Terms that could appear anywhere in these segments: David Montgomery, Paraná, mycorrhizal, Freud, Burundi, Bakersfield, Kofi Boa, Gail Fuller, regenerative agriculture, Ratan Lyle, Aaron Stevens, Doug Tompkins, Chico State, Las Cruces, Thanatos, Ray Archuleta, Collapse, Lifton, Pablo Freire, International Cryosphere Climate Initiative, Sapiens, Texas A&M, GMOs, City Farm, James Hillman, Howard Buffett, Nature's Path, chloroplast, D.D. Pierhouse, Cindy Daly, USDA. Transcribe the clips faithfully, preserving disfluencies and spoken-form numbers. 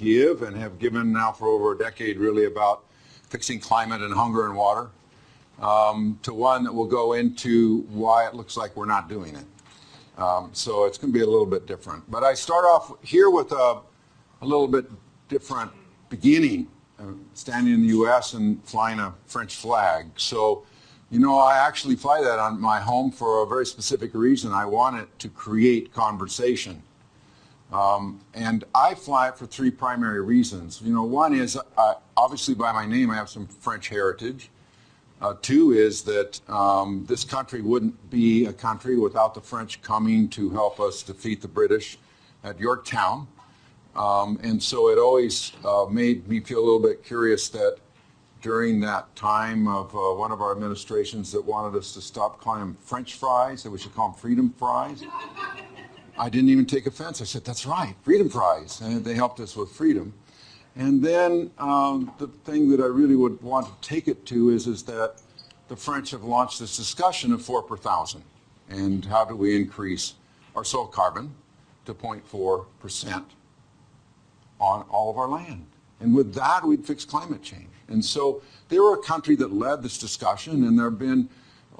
give and have given now for over a decade really about fixing climate and hunger and water, um, to one that will go into why it looks like we're not doing it. Um, so it's going to be a little bit different. But I start off here with a, a little bit different beginning, uh, standing in the U S and flying a French flag. So, you know, I actually fly that on my home for a very specific reason. I want it to create conversation. Um, and I fly it for three primary reasons. You know, one is, I, obviously by my name, I have some French heritage. Uh, two is that um, this country wouldn't be a country without the French coming to help us defeat the British at Yorktown. Um, and so it always uh, made me feel a little bit curious that during that time of uh, one of our administrations that wanted us to stop calling them French fries, that we should call them freedom fries. I didn't even take offense. I said, that's right, freedom fries. And they helped us with freedom. And then um, the thing that I really would want to take it to is, is that the French have launched this discussion of four per thousand. And how do we increase our soil carbon to zero point four percent on all of our land? And with that, we'd fix climate change. And so they were a country that led this discussion. And there have been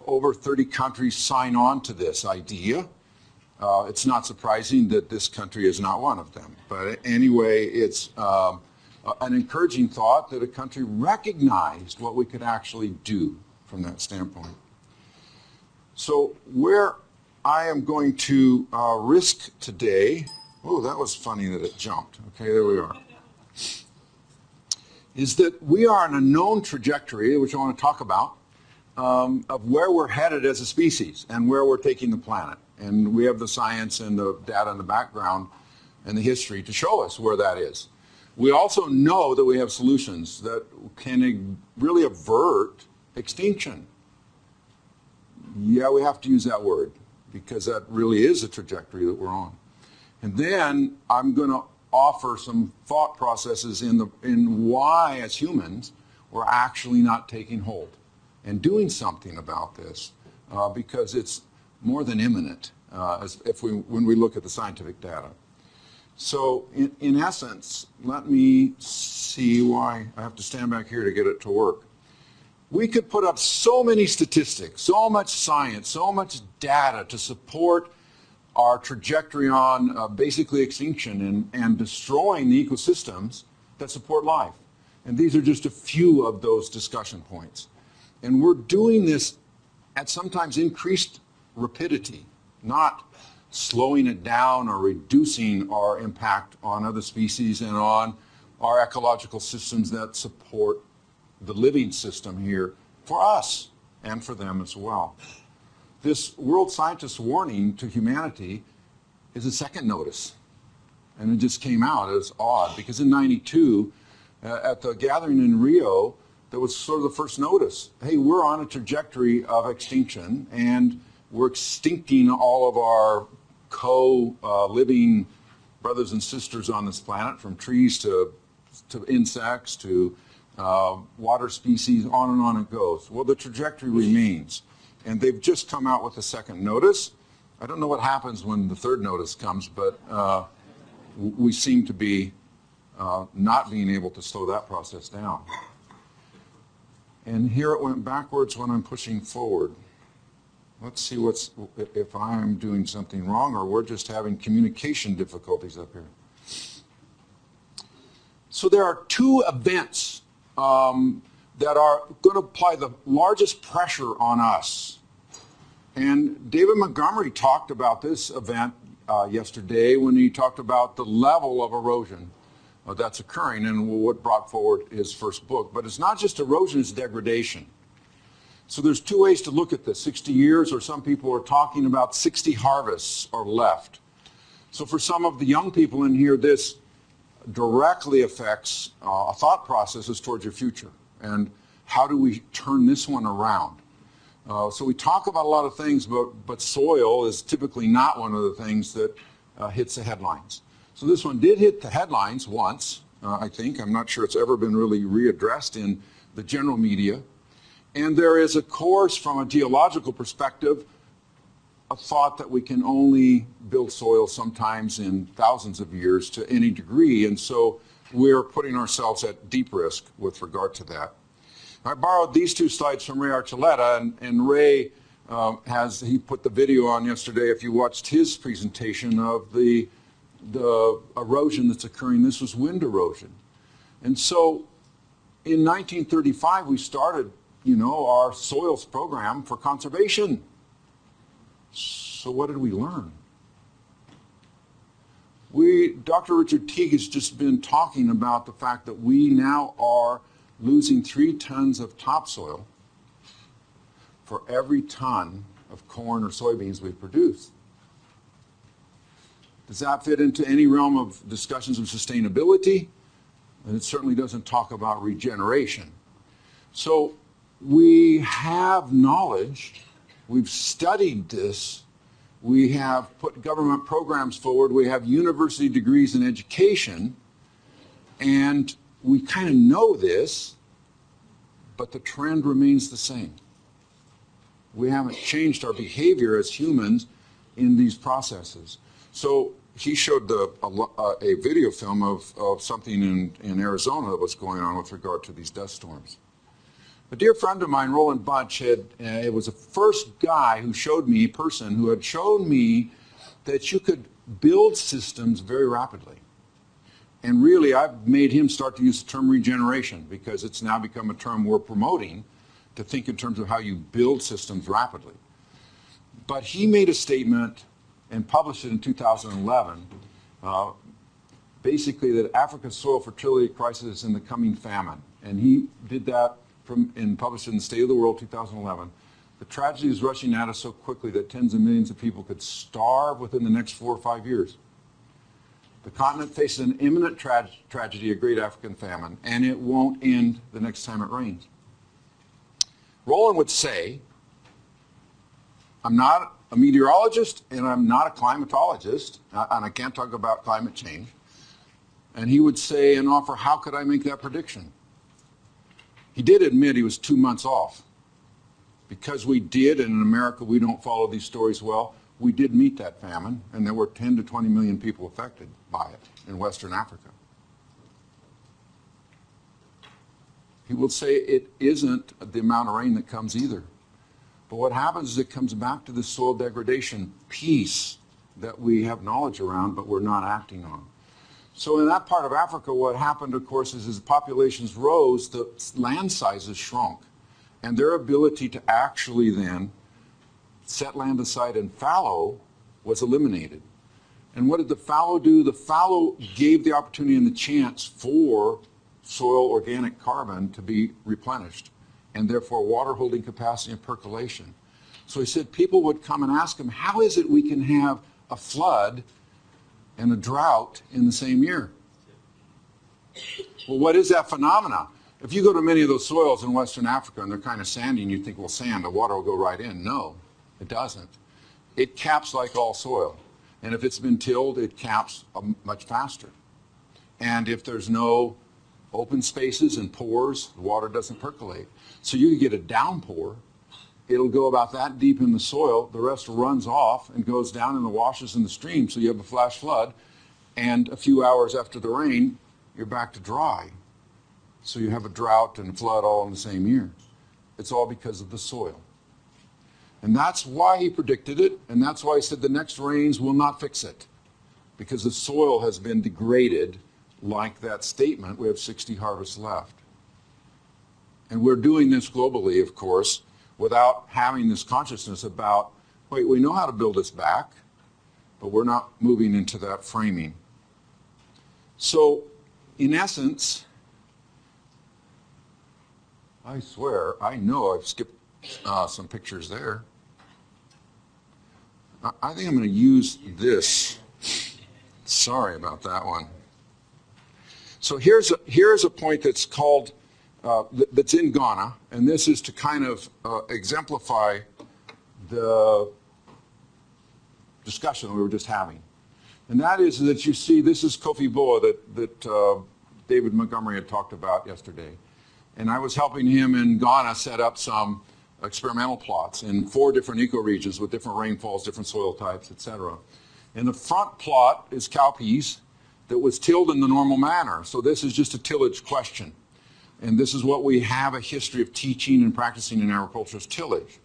over thirty countries sign on to this idea. Uh, it's not surprising that this country is not one of them. But anyway, it's um, an encouraging thought that a country recognized what we could actually do from that standpoint. So where I am going to uh, risk today, oh, that was funny that it jumped. Okay, there we are. Is that we are on a known trajectory, which I want to talk about, um, of where we're headed as a species and where we're taking the planet. And we have the science and the data in the background and the history to show us where that is. We also know that we have solutions that can really avert extinction. Yeah, we have to use that word because that really is the trajectory that we're on. And then I'm going to offer some thought processes in, the, in why, as humans, we're actually not taking hold and doing something about this uh, because it's more than imminent uh, as if we, when we look at the scientific data. So in, in essence, let me see why I have to stand back here to get it to work. We could put up so many statistics, so much science, so much data to support our trajectory on uh, basically extinction and, and destroying the ecosystems that support life. And these are just a few of those discussion points. And we're doing this at sometimes increased rapidity, not slowing it down or reducing our impact on other species and on our ecological systems that support the living system here for us and for them as well. This world scientist warning to humanity is a second notice, and it just came out as odd because in ninety-two uh, at the gathering in Rio, that was sort of the first notice. Hey, we're on a trajectory of extinction and we're extincting all of our co-living uh, brothers and sisters on this planet, from trees to, to insects to uh, water species, on and on it goes. Well, the trajectory remains. And they've just come out with a second notice. I don't know what happens when the third notice comes, but uh, we seem to be uh, not being able to slow that process down. And here it went backwards when I'm pushing forward. Let's see what's, if I'm doing something wrong or we're just having communication difficulties up here. So there are two events um, that are going to apply the largest pressure on us. And David Montgomery talked about this event uh, yesterday when he talked about the level of erosion uh, that's occurring and what brought forward his first book. But it's not just erosion, it's degradation. So there's two ways to look at this, sixty years, or some people are talking about sixty harvests are left. So for some of the young people in here, this directly affects uh, thought processes towards your future. And how do we turn this one around? Uh, so we talk about a lot of things, but, but soil is typically not one of the things that uh, hits the headlines. So this one did hit the headlines once, uh, I think. I'm not sure it's ever been really readdressed in the general media. And there is, of course, from a geological perspective, a thought that we can only build soil sometimes in thousands of years to any degree. And so we're putting ourselves at deep risk with regard to that. I borrowed these two slides from Ray Archuleta, and, and Ray um, has, he put the video on yesterday, if you watched his presentation of the, the erosion that's occurring. This was wind erosion. And so in nineteen thirty-five, we started, you know, our soils program for conservation. So what did we learn? We, Doctor Richard Teague has just been talking about the fact that we now are losing three tons of topsoil for every ton of corn or soybeans we produce. Does that fit into any realm of discussions of sustainability? And it certainly doesn't talk about regeneration. So we have knowledge, we've studied this, we have put government programs forward, we have university degrees in education, and we kind of know this, but the trend remains the same. We haven't changed our behavior as humans in these processes. So he showed the, a, a video film of, of something in, in Arizona that was going on with regard to these dust storms. A dear friend of mine, Roland Bunch, had, uh, it was the first guy who showed me, person who had shown me that you could build systems very rapidly. And really, I've made him start to use the term regeneration, because it's now become a term we're promoting, to think in terms of how you build systems rapidly. But he made a statement and published it in two thousand eleven, uh, basically that Africa's soil fertility crisis is in the coming famine. And he did that from, and published in the State of the World two thousand eleven. The tragedy is rushing at us so quickly that tens of millions of people could starve within the next four or five years. The continent faces an imminent tra tragedy, a great African famine, and it won't end the next time it rains. Roland would say, I'm not a meteorologist and I'm not a climatologist, and I can't talk about climate change. And he would say and offer, how could I make that prediction? He did admit he was two months off. Because we did, and in America we don't follow these stories well, we did meet that famine, and there were ten to twenty million people affected by it in Western Africa. He will say it isn't the amount of rain that comes either. But what happens is it comes back to the soil degradation piece that we have knowledge around, but we're not acting on. So in that part of Africa, what happened, of course, is as populations rose, the land sizes shrunk, and their ability to actually then set land aside and fallow was eliminated. And what did the fallow do? The fallow gave the opportunity and the chance for soil organic carbon to be replenished, and therefore water holding capacity and percolation. So he said people would come and ask him, how is it we can have a flood and a drought in the same year? Well, what is that phenomena? If you go to many of those soils in Western Africa and they're kind of sandy, and you think, well, sand, the water will go right in. No. It doesn't. It caps like all soil. And if it's been tilled, it caps much faster. And if there's no open spaces and pores, the water doesn't percolate. So you get a downpour. It'll go about that deep in the soil. The rest runs off and goes down in the washes in the stream. So you have a flash flood. And a few hours after the rain, you're back to dry. So you have a drought and flood all in the same year. It's all because of the soil. And that's why he predicted it, and that's why he said the next rains will not fix it, because the soil has been degraded like that statement. We have sixty harvests left. And we're doing this globally, of course, without having this consciousness about, wait, we know how to build this back, but we're not moving into that framing. So, in essence, I swear, I know I've skipped uh, some pictures there. I think I'm going to use this. Sorry about that one. So here's a, here's a point that's called, uh, that's in Ghana, and this is to kind of uh, exemplify the discussion we were just having. And that is that you see, this is Kofi Boa that, that uh, David Montgomery had talked about yesterday. And I was helping him in Ghana set up some experimental plots in four different ecoregions with different rainfalls, different soil types, et cetera. And the front plot is cowpeas. that was tilled in the normal manner. So this is just a tillage question. And this is what we have a history of teaching and practicing in agriculture is tillage.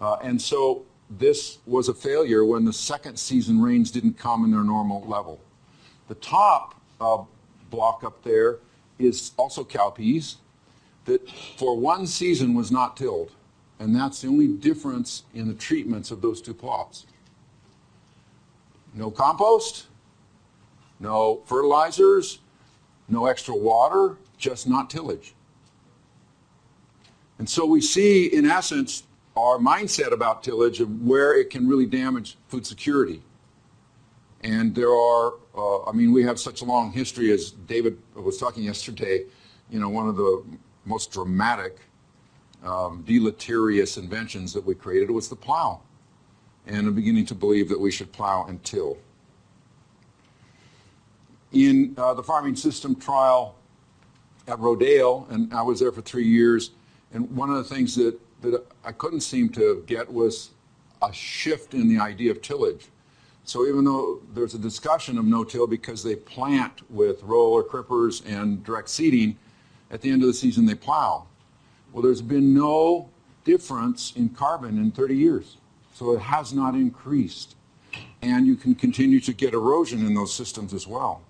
Uh, and so this was a failure when the second season rains didn't come in their normal level. The top uh, block up there is also cowpeas that for one season was not tilled. And that's the only difference in the treatments of those two plots. No compost, no fertilizers, no extra water, just not tillage. And so we see, in essence, our mindset about tillage and where it can really damage food security. And there are, uh, I mean, we have such a long history, as David was talking yesterday, you know, one of the most dramatic, um, deleterious inventions that we created was the plow. And I'm beginning to believe that we should plow and till. In uh, the farming system trial at Rodale, and I was there for three years, and one of the things that, that I couldn't seem to get was a shift in the idea of tillage. So even though there's a discussion of no-till because they plant with roller crippers and direct seeding, at the end of the season they plow. Well, there's been no difference in carbon in thirty years. So it has not increased. And you can continue to get erosion in those systems as well.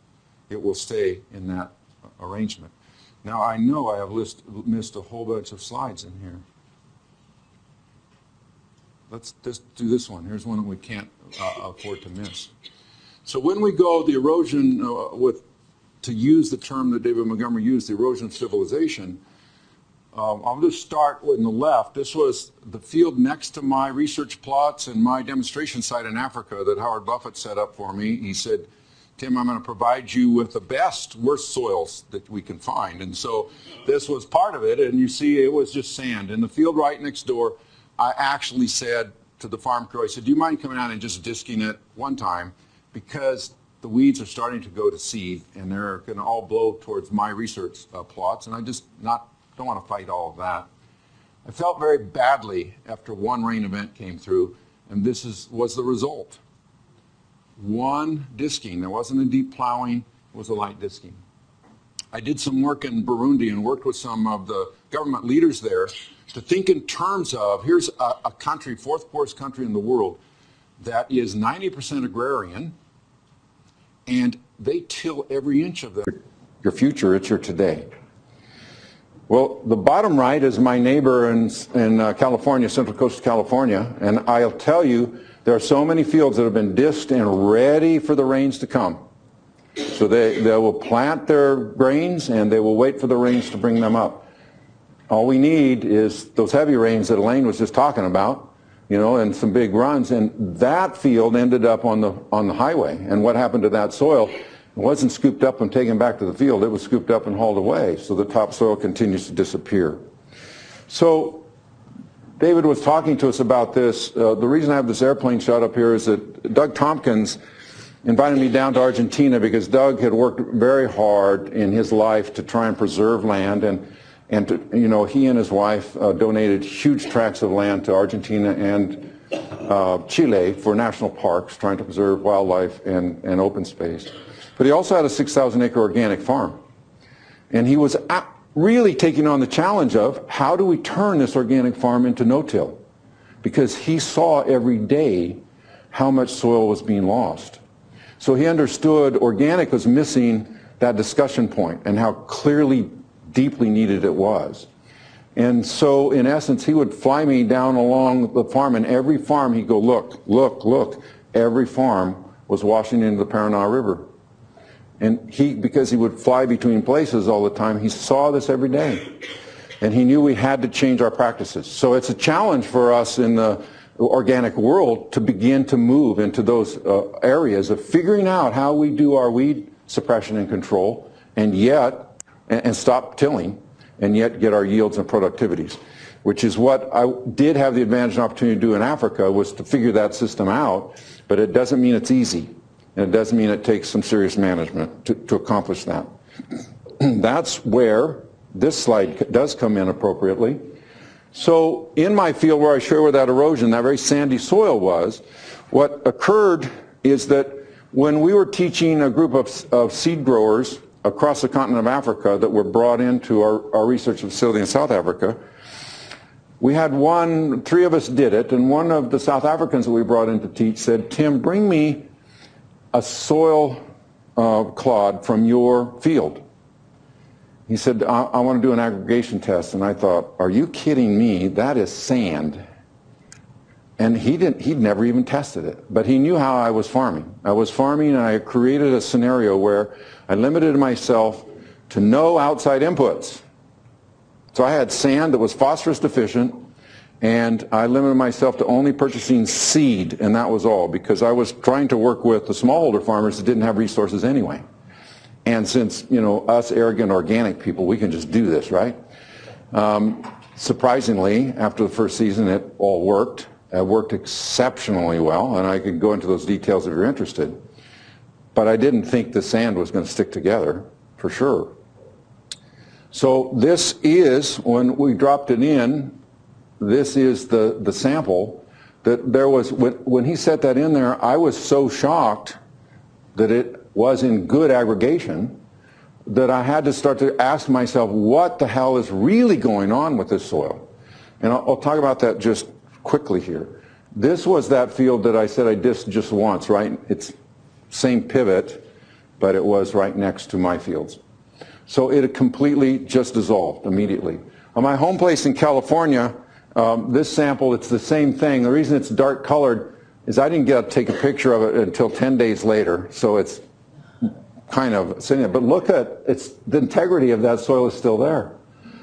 It will stay in that arrangement. Now, I know I have list, missed a whole bunch of slides in here. Let's just do this one. Here's one that we can't uh, afford to miss. So when we go, the erosion uh, with, to use the term that David Montgomery used, the erosion of civilization, Um, I'll just start on the left. This was the field next to my research plots and my demonstration site in Africa that Howard Buffett set up for me. He said, Tim, I'm going to provide you with the best, worst soils that we can find. And so this was part of it. And you see, it was just sand. In the field right next door, I actually said to the farm crew, I said, do you mind coming out and just disking it one time? Because the weeds are starting to go to seed, and they're going to all blow towards my research uh, plots. And I just not... don't want to fight all of that. I felt very badly after one rain event came through, and this is, was the result. One disking. There wasn't a deep plowing. It was a light disking. I did some work in Burundi and worked with some of the government leaders there to think in terms of, here's a, a country, fourth poorest country in the world, that is ninety percent agrarian, and they till every inch of them. Your future, it's your today. Well, the bottom right is my neighbor in, in uh, California, Central Coast of California, and I'll tell you, there are so many fields that have been disked and ready for the rains to come. So they, they will plant their grains and they will wait for the rains to bring them up. All we need is those heavy rains that Elaine was just talking about, you know, and some big runs, and that field ended up on the, on the highway. And what happened to that soil? It wasn't scooped up and taken back to the field. It was scooped up and hauled away, so the topsoil continues to disappear. So David was talking to us about this. Uh, the reason I have this airplane shot up here is that Doug Tompkins invited me down to Argentina because Doug had worked very hard in his life to try and preserve land, and, and to, you know, he and his wife uh, donated huge tracts of land to Argentina and uh, Chile for national parks, trying to preserve wildlife and, and open space. But he also had a six thousand acre organic farm. And he was really taking on the challenge of, how do we turn this organic farm into no-till? Because he saw every day how much soil was being lost. So he understood organic was missing that discussion point and how clearly, deeply needed it was. And so, in essence, he would fly me down along the farm, and every farm he'd go, look, look, look. Every farm was washing into the Paraná River. And he, because he would fly between places all the time, he saw this every day. And he knew we had to change our practices. So it's a challenge for us in the organic world to begin to move into those uh, areas of figuring out how we do our weed suppression and control, and yet, and, and stop tilling, and yet get our yields and productivities. Which is what I did have the advantage and opportunity to do in Africa, was to figure that system out, but it doesn't mean it's easy. And it does mean it takes some serious management to, to accomplish that. That's where this slide does come in appropriately. So in my field where I share where that erosion, that very sandy soil was, what occurred is that When we were teaching a group of, of seed growers across the continent of Africa that were brought into our, our research facility in South Africa, we had one, three of us did it, and one of the South Africans that we brought in to teach said, Tim, bring me a soil uh, clod from your field. He said, I, I want to do an aggregation test. And I thought, are you kidding me? That is sand. And he didn't, he'd never even tested it, but he knew how I was farming. I was farming and I created a scenario where I limited myself to no outside inputs. So I had sand that was phosphorus deficient, and I limited myself to only purchasing seed, and that was all, because I was trying to work with the smallholder farmers that didn't have resources anyway. And since, you know, us arrogant organic people, we can just do this, right? Um, surprisingly, after the first season, it all worked. It worked exceptionally well, and I could go into those details if you're interested. But I didn't think the sand was going to stick together, for sure. So this is, when we dropped it in, this is the, the sample that there was, when, when he set that in there, I was so shocked that it was in good aggregation that I had to start to ask myself, what the hell is really going on with this soil? And I'll, I'll talk about that just quickly here. This was that field that I said I dissed just once, right? It's same pivot, but it was right next to my fields. So it had completely just dissolved immediately. On my home place in California, um, this sample, it's the same thing. The reason it's dark colored is I didn't get to take a picture of it until ten days later, so it's kind of sitting. But look at it's the integrity of that soil is still there.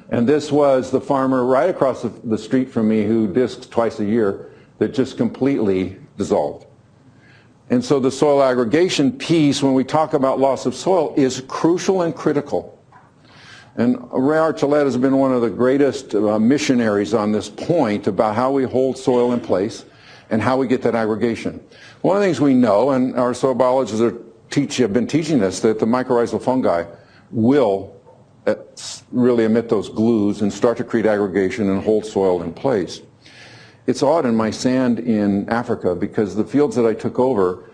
And this was the farmer right across the, the street from me who discs twice a year that just completely dissolved. And so the soil aggregation piece, when we talk about loss of soil, is crucial and critical. And Ray Archuleta has been one of the greatest uh, missionaries on this point about how we hold soil in place and how we get that aggregation. One of the things we know, and our soil biologists are teach, have been teaching us, that the mycorrhizal fungi will uh, really emit those glues and start to create aggregation and hold soil in place. It's odd in my sand in Africa because the fields that I took over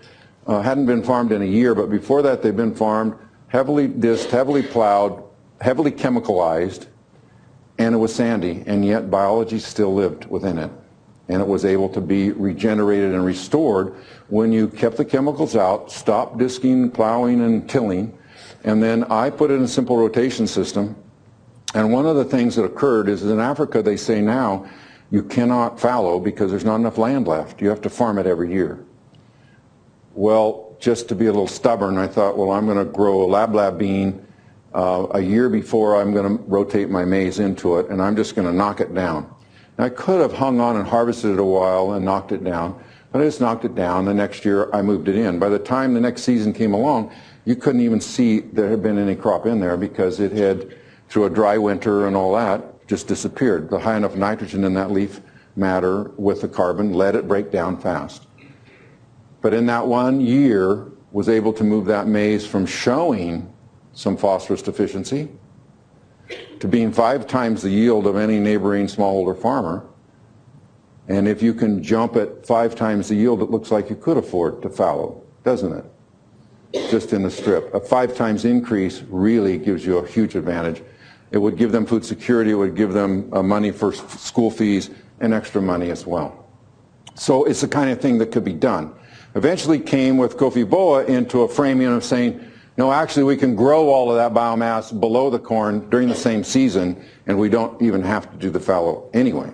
uh, hadn't been farmed in a year, but before that they'd been farmed, heavily disced, heavily plowed, heavily chemicalized, and it was sandy, and yet biology still lived within it. And it was able to be regenerated and restored when you kept the chemicals out, stopped disking, plowing, and tilling, and then I put in a simple rotation system. And one of the things that occurred is in Africa they say now, you cannot fallow because there's not enough land left. You have to farm it every year. Well, just to be a little stubborn, I thought, well, I'm gonna grow a lablab bean uh, a year before I'm gonna rotate my maize into it, and I'm just gonna knock it down. And I could have hung on and harvested it a while and knocked it down, but I just knocked it down. The next year I moved it in. By the time the next season came along, you couldn't even see there had been any crop in there because it had, through a dry winter and all that, just disappeared. The high enough nitrogen in that leaf matter with the carbon let it break down fast. But in that one year, was able to move that maize from showing some phosphorus deficiency to being five times the yield of any neighboring smallholder farmer. And if you can jump at five times the yield, it looks like you could afford to fallow, doesn't it? Just in the strip. A five times increase really gives you a huge advantage. It would give them food security, it would give them uh, money for school fees and extra money as well. So it's the kind of thing that could be done. Eventually came with Kofi Boa into a framing of saying, no, actually we can grow all of that biomass below the corn during the same season and we don't even have to do the fallow anyway.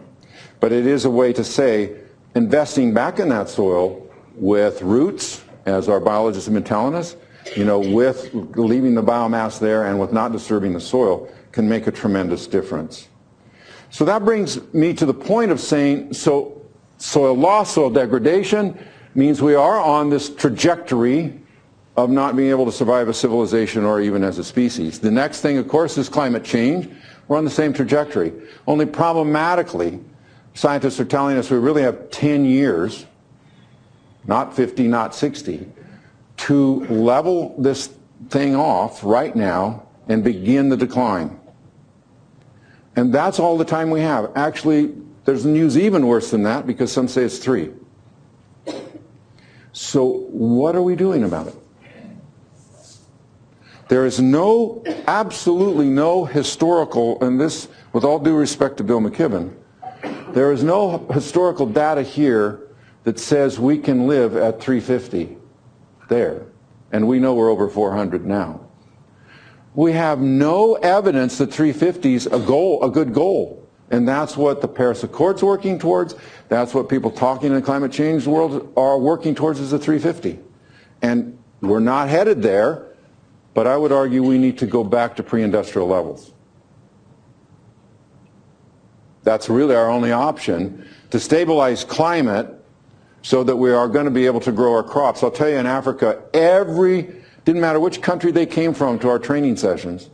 But it is a way to say, investing back in that soil with roots, as our biologists have been telling us, you know, with leaving the biomass there and with not disturbing the soil, can make a tremendous difference. So that brings me to the point of saying, so soil loss, soil degradation means we are on this trajectory of not being able to survive as a civilization or even as a species. The next thing, of course, is climate change. We're on the same trajectory. Only problematically, scientists are telling us we really have ten years, not fifty, not sixty, to level this thing off right now and begin the decline. And that's all the time we have. Actually, there's news even worse than that because some say it's three. So what are we doing about it? There is no, absolutely no historical, and this with all due respect to Bill McKibben, there is no historical data here that says we can live at three fifty there. And we know we're over four hundred now. We have no evidence that three fifty is a goal, a good goal. And that's what the Paris Accord's working towards. That's what people talking in the climate change world are working towards, is the three fifty. And we're not headed there, but I would argue we need to go back to pre-industrial levels. That's really our only option to stabilize climate so that we are going to be able to grow our crops. I'll tell you, in Africa, every, didn't matter which country they came from to our training sessions,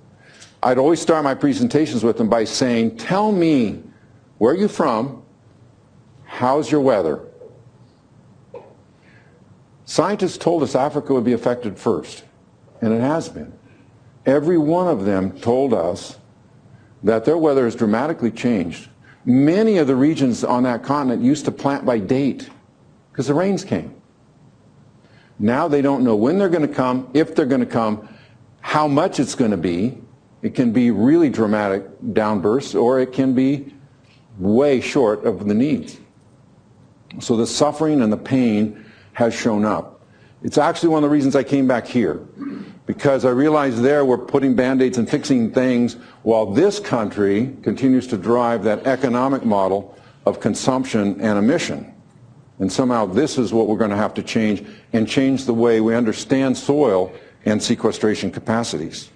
I'd always start my presentations with them by saying, tell me, where are you from? How's your weather? Scientists told us Africa would be affected first, and it has been. Every one of them told us that their weather has dramatically changed. Many of the regions on that continent used to plant by date, because the rains came. Now they don't know when they're going to come, if they're going to come, how much it's going to be. It can be really dramatic downbursts, or it can be way short of the needs. So the suffering and the pain has shown up. It's actually one of the reasons I came back here, because I realized there we're putting Band-Aids and fixing things while this country continues to drive that economic model of consumption and emission. And somehow this is what we're going to have to change, and change the way we understand soil and sequestration capacities.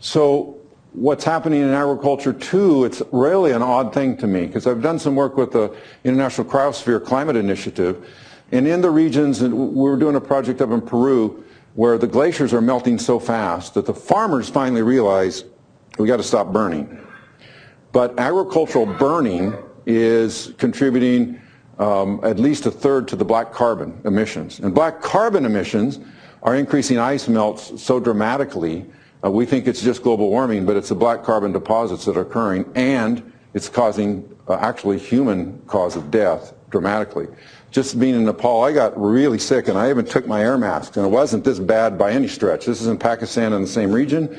So what's happening in agriculture too, it's really an odd thing to me, because I've done some work with the International Cryosphere Climate Initiative, and in the regions, and we were doing a project up in Peru where the glaciers are melting so fast that the farmers finally realize we got to stop burning. But agricultural burning is contributing um, at least a third to the black carbon emissions. And black carbon emissions are increasing ice melts so dramatically, uh, we think it's just global warming, but it's the black carbon deposits that are occurring, and it's causing uh, actually human cause of death dramatically. Just being in Nepal, I got really sick, and I even took my air mask, and it wasn't this bad by any stretch. This is in Pakistan in the same region.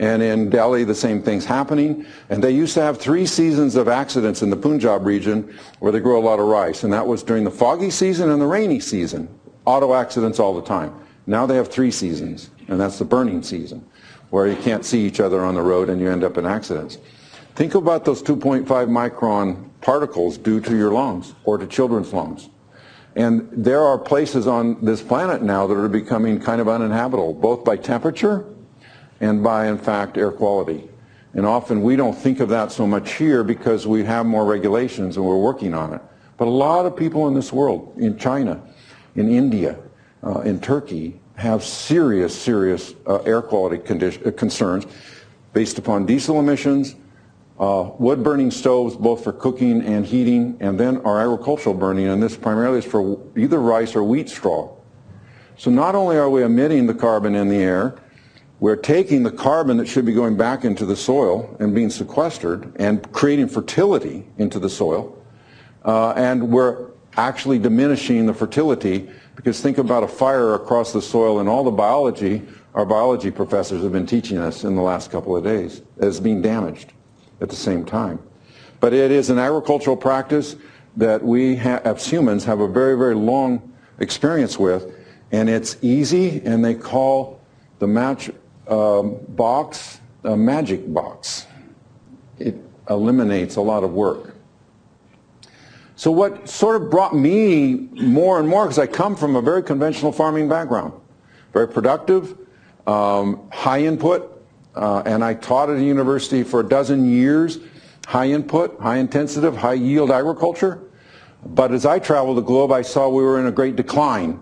And in Delhi, the same thing's happening. And they used to have three seasons of accidents in the Punjab region where they grow a lot of rice. And that was during the foggy season and the rainy season. Auto accidents all the time. Now they have three seasons, and that's the burning season, where you can't see each other on the road and you end up in accidents. Think about those two point five micron particles due to your lungs or to children's lungs. And there are places on this planet now that are becoming kind of uninhabitable, both by temperature and by, in fact, air quality. And often we don't think of that so much here because we have more regulations and we're working on it. But a lot of people in this world, in China, in India, uh, in Turkey, have serious, serious uh, air quality condition, uh, concerns based upon diesel emissions, uh, wood-burning stoves both for cooking and heating, and then our agricultural burning, and this primarily is for either rice or wheat straw. So not only are we emitting the carbon in the air, we're taking the carbon that should be going back into the soil and being sequestered and creating fertility into the soil, uh, and we're actually diminishing the fertility, because think about a fire across the soil, and all the biology our biology professors have been teaching us in the last couple of days as being damaged at the same time. But it is an agricultural practice that we ha as humans have a very, very long experience with, and it's easy, and they call the match Um, box, a magic box. It eliminates a lot of work. So what sort of brought me more and more, because I come from a very conventional farming background, very productive, um, high input, uh, and I taught at a university for a dozen years, high input, high intensity, high yield agriculture. But as I traveled the globe, I saw we were in a great decline.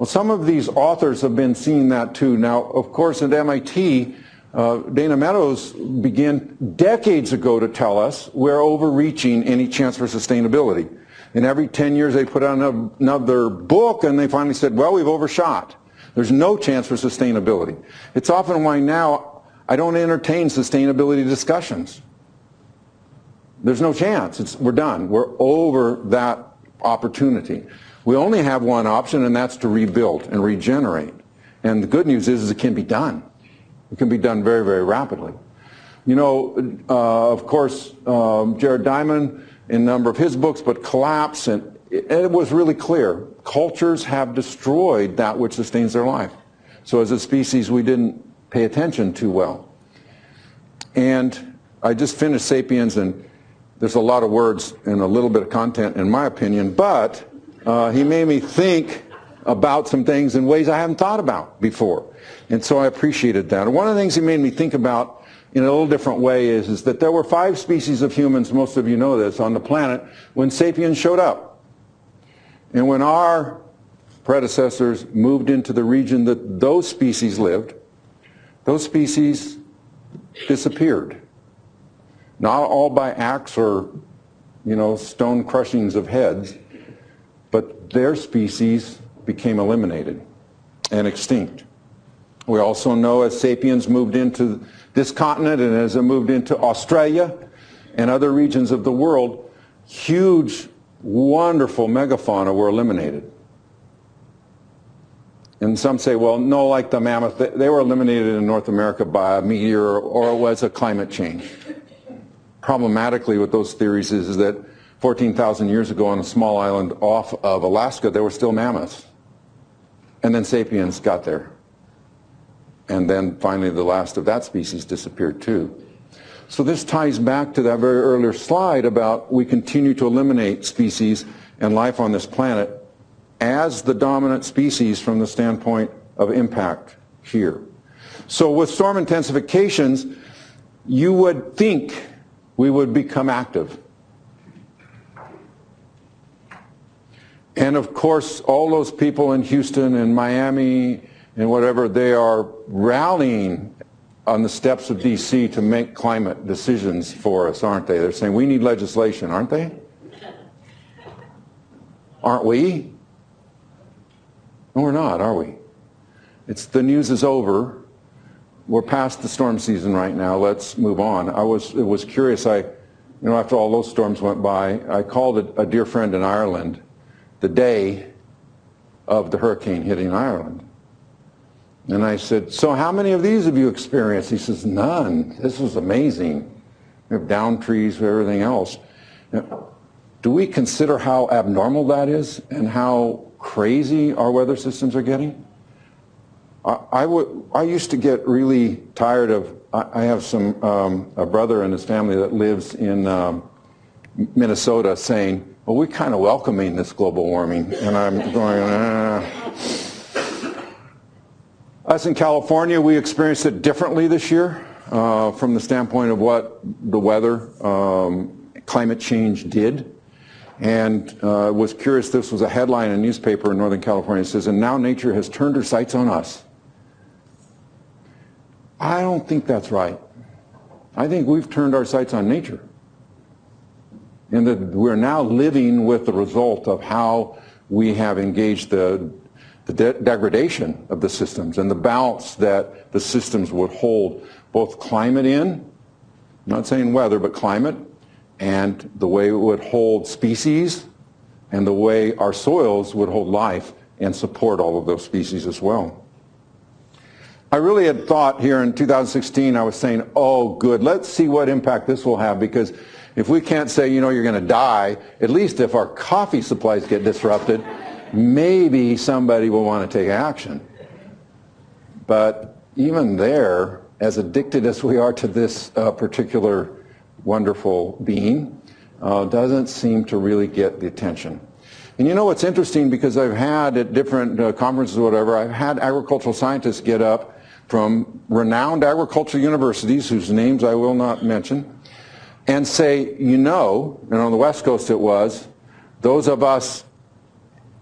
Well, some of these authors have been seeing that too. Now, of course, at M I T, uh, Dana Meadows began decades ago to tell us we're overreaching any chance for sustainability. And every ten years they put out another book, and they finally said, well, we've overshot. There's no chance for sustainability. It's often why now I don't entertain sustainability discussions. There's no chance. It's, we're done. We're over that opportunity. We only have one option, and that's to rebuild and regenerate. And the good news is, is it can be done. It can be done very, very rapidly. You know, uh, of course, um, Jared Diamond, in a number of his books, but Collapse, and it, it was really clear. Cultures have destroyed that which sustains their life. So as a species, we didn't pay attention too well. And I just finished Sapiens, and there's a lot of words and a little bit of content, in my opinion, but uh, he made me think about some things in ways I hadn't thought about before. And so I appreciated that. And one of the things he made me think about in a little different way is, is that there were five species of humans, most of you know this, on the planet when Sapiens showed up. And when our predecessors moved into the region that those species lived, those species disappeared. Not all by axe or, you know, stone crushings of heads, but their species became eliminated and extinct. We also know as Sapiens moved into this continent and as it moved into Australia and other regions of the world, huge, wonderful megafauna were eliminated. And some say, well, no, like the mammoth, they were eliminated in North America by a meteor or it was a climate change. Problematically with those theories is, is that fourteen thousand years ago on a small island off of Alaska, there were still mammoths. And then Sapiens got there. And then finally the last of that species disappeared too. So this ties back to that very earlier slide about we continue to eliminate species and life on this planet as the dominant species from the standpoint of impact here. So with storm intensifications, you would think we would become active. And of course, all those people in Houston and Miami and whatever, they are rallying on the steps of D C to make climate decisions for us, aren't they? They're saying, we need legislation, aren't they? Aren't we? No, we're not, are we? It's, the news is over. We're past the storm season right now. Let's move on. I was, it was curious. I, you know, after all those storms went by, I called a, a dear friend in Ireland the day of the hurricane hitting Ireland. And I said, so how many of these have you experienced? He says, none. This was amazing. We have downed trees, everything else. Now, do we consider how abnormal that is and how crazy our weather systems are getting? I, I, would, I used to get really tired of, I, I have some, um, a brother and his family that lives in um, Minnesota saying, well, we're kind of welcoming this global warming. And I'm going, ah. Us in California, we experienced it differently this year uh, from the standpoint of what the weather, um, climate change did. And uh, was curious, this was a headline in a newspaper in Northern California. It says, and now nature has turned her sights on us. I don't think that's right. I think we've turned our sights on nature. And that we're now living with the result of how we have engaged the the de degradation of the systems and the balance that the systems would hold, both climate in, not saying weather, but climate, and the way it would hold species, and the way our soils would hold life and support all of those species as well. I really had thought here in two thousand sixteen, I was saying, oh good, let's see what impact this will have, because if we can't say, you know, you're gonna die, at least if our coffee supplies get disrupted, maybe somebody will want to take action. But even there, as addicted as we are to this uh, particular wonderful being, uh, doesn't seem to really get the attention. And you know what's interesting, because I've had at different uh, conferences or whatever, I've had agricultural scientists get up from renowned agricultural universities, whose names I will not mention, and say, you know, and on the West Coast it was, those of us,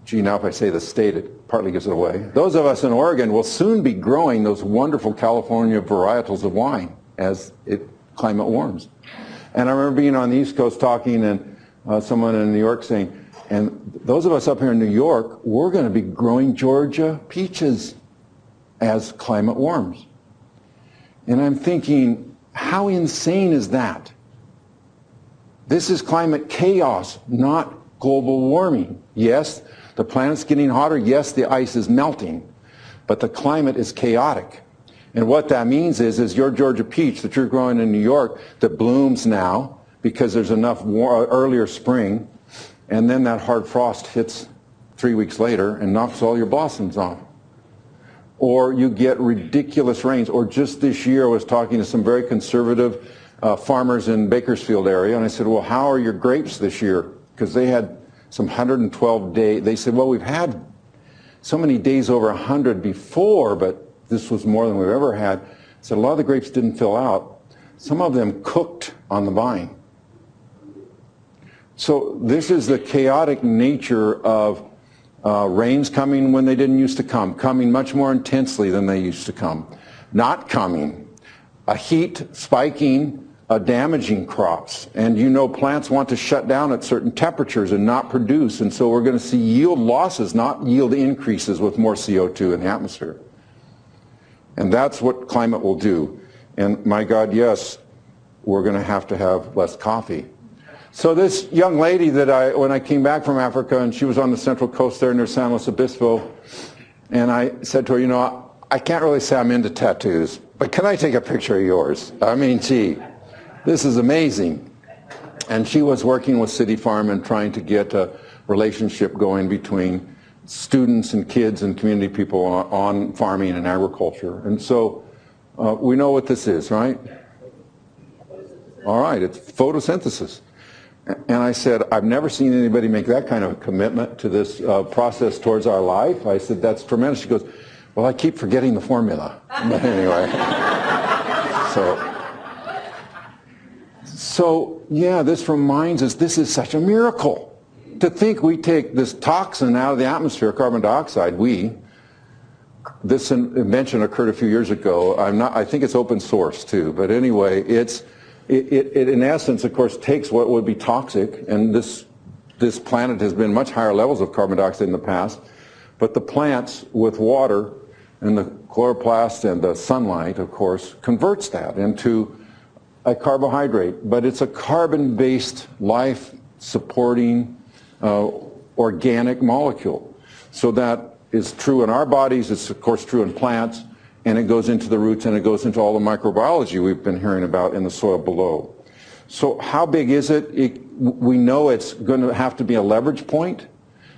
gee, now if I say the state, it partly gives it away. Those of us in Oregon will soon be growing those wonderful California varietals of wine as it climate warms. And I remember being on the East Coast talking and uh, someone in New York saying, and those of us up here in New York, we're going to be growing Georgia peaches as climate warms. And I'm thinking, how insane is that? This is climate chaos, not global warming. Yes, the planet's getting hotter. Yes, the ice is melting. But the climate is chaotic. And what that means is, is your Georgia peach that you're growing in New York that blooms now because there's enough war earlier spring, and then that hard frost hits three weeks later and knocks all your blossoms off. Or you get ridiculous rains. Or just this year I was talking to some very conservative uh, farmers in Bakersfield area, and I said, well, how are your grapes this year? Because they had some one hundred twelve day, they said, well, we've had so many days over one hundred before, but this was more than we've ever had. So a lot of the grapes didn't fill out. Some of them cooked on the vine. So this is the chaotic nature of uh, rains coming when they didn't used to come, coming much more intensely than they used to come, not coming, a heat spiking, uh, damaging crops. And you know plants want to shut down at certain temperatures and not produce, and so we're going to see yield losses, not yield increases with more C O two in the atmosphere. And that's what climate will do. And my God, yes, we're going to have to have less coffee. So this young lady that I, when I came back from Africa, and she was on the Central Coast there near San Luis Obispo, and I said to her, you know, I can't really say I'm into tattoos, but can I take a picture of yours? I mean, gee, this is amazing. And she was working with City Farm and trying to get a relationship going between students and kids and community people on farming and agriculture. And so uh, we know what this is, right? All right, it's photosynthesis. And I said, I've never seen anybody make that kind of a commitment to this uh, process towards our life. I said, that's tremendous. She goes, well, I keep forgetting the formula. But anyway. so, so, yeah, this reminds us, this is such a miracle. To think we take this toxin out of the atmosphere, carbon dioxide, we, this invention occurred a few years ago. I'm not, I think it's open source too, but anyway, it's, it, it, it in essence, of course, takes what would be toxic, and this, this planet has been much higher levels of carbon dioxide in the past, but the plants with water and the chloroplast and the sunlight, of course, converts that into a carbohydrate, but it's a carbon-based life-supporting Uh, organic molecule. So that is true in our bodies, it's of course true in plants, and it goes into the roots and it goes into all the microbiology we've been hearing about in the soil below. So how big is it? it we know it's going to have to be a leverage point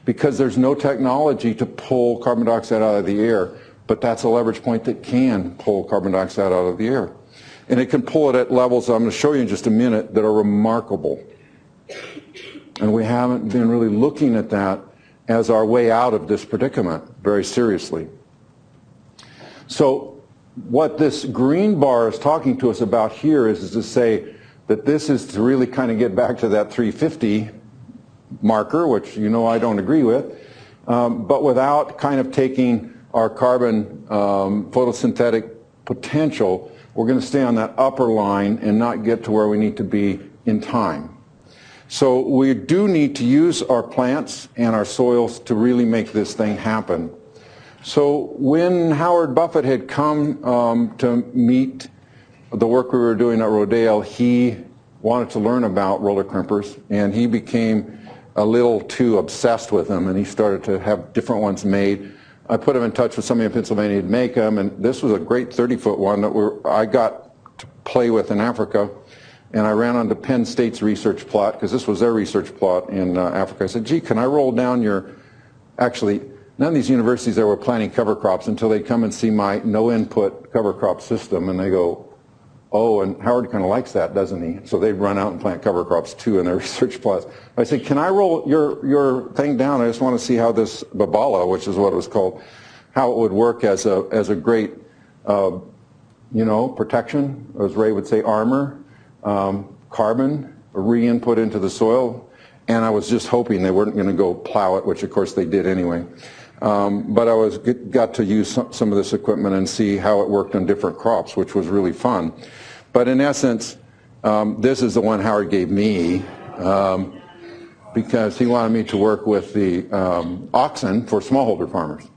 because there's no technology to pull carbon dioxide out of the air, but that's a leverage point that can pull carbon dioxide out of the air. And it can pull it at levels I'm going to show you in just a minute that are remarkable. And we haven't been really looking at that as our way out of this predicament very seriously. So what this green bar is talking to us about here is, is to say that this is to really kind of get back to that three fifty marker, which you know I don't agree with, um, but without kind of taking our carbon um, photosynthetic potential, we're going to stay on that upper line and not get to where we need to be in time. So we do need to use our plants and our soils to really make this thing happen. So when Howard Buffett had come um, to meet the work we were doing at Rodale, he wanted to learn about roller crimpers, and he became a little too obsessed with them, and he started to have different ones made. I put him in touch with somebody in Pennsylvania to make them, and this was a great thirty foot one that we're, I got to play with in Africa. And I ran onto Penn State's research plot, because this was their research plot in uh, Africa. I said, gee, can I roll down your... Actually, none of these universities there were planting cover crops until they come and see my no-input cover crop system, and they go, oh, and Howard kind of likes that, doesn't he? So they'd run out and plant cover crops, too, in their research plots. I said, can I roll your, your thing down? I just want to see how this babala, which is what it was called, how it would work as a, as a great, uh, you know, protection, as Ray would say, armor. Um, carbon re-input into the soil, and I was just hoping they weren't going to go plow it, which of course they did anyway. Um, but I was get, got to use some, some of this equipment and see how it worked on different crops, which was really fun. But in essence, um, this is the one Howard gave me um, because he wanted me to work with the um, oxen for smallholder farmers.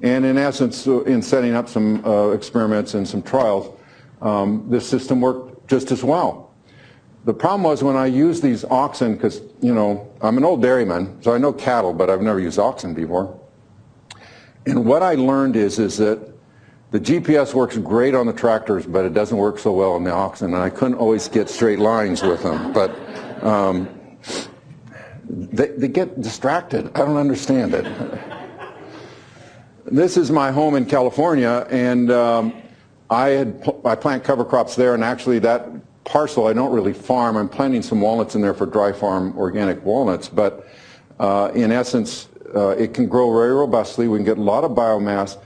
And in essence, in setting up some uh, experiments and some trials, um, this system worked just as well. the problem was when I used these oxen, because, you know, I'm an old dairyman, so I know cattle, but I've never used oxen before. And what I learned is, is that the G P S works great on the tractors, but it doesn't work so well on the oxen, and I couldn't always get straight lines with them. But um, they, they get distracted. I don't understand it. This is my home in California, and um, I had I plant cover crops there, and actually that parcel I don't really farm. I'm planting some walnuts in there for dry farm organic walnuts, but uh, in essence, uh, it can grow very robustly. We can get a lot of biomass.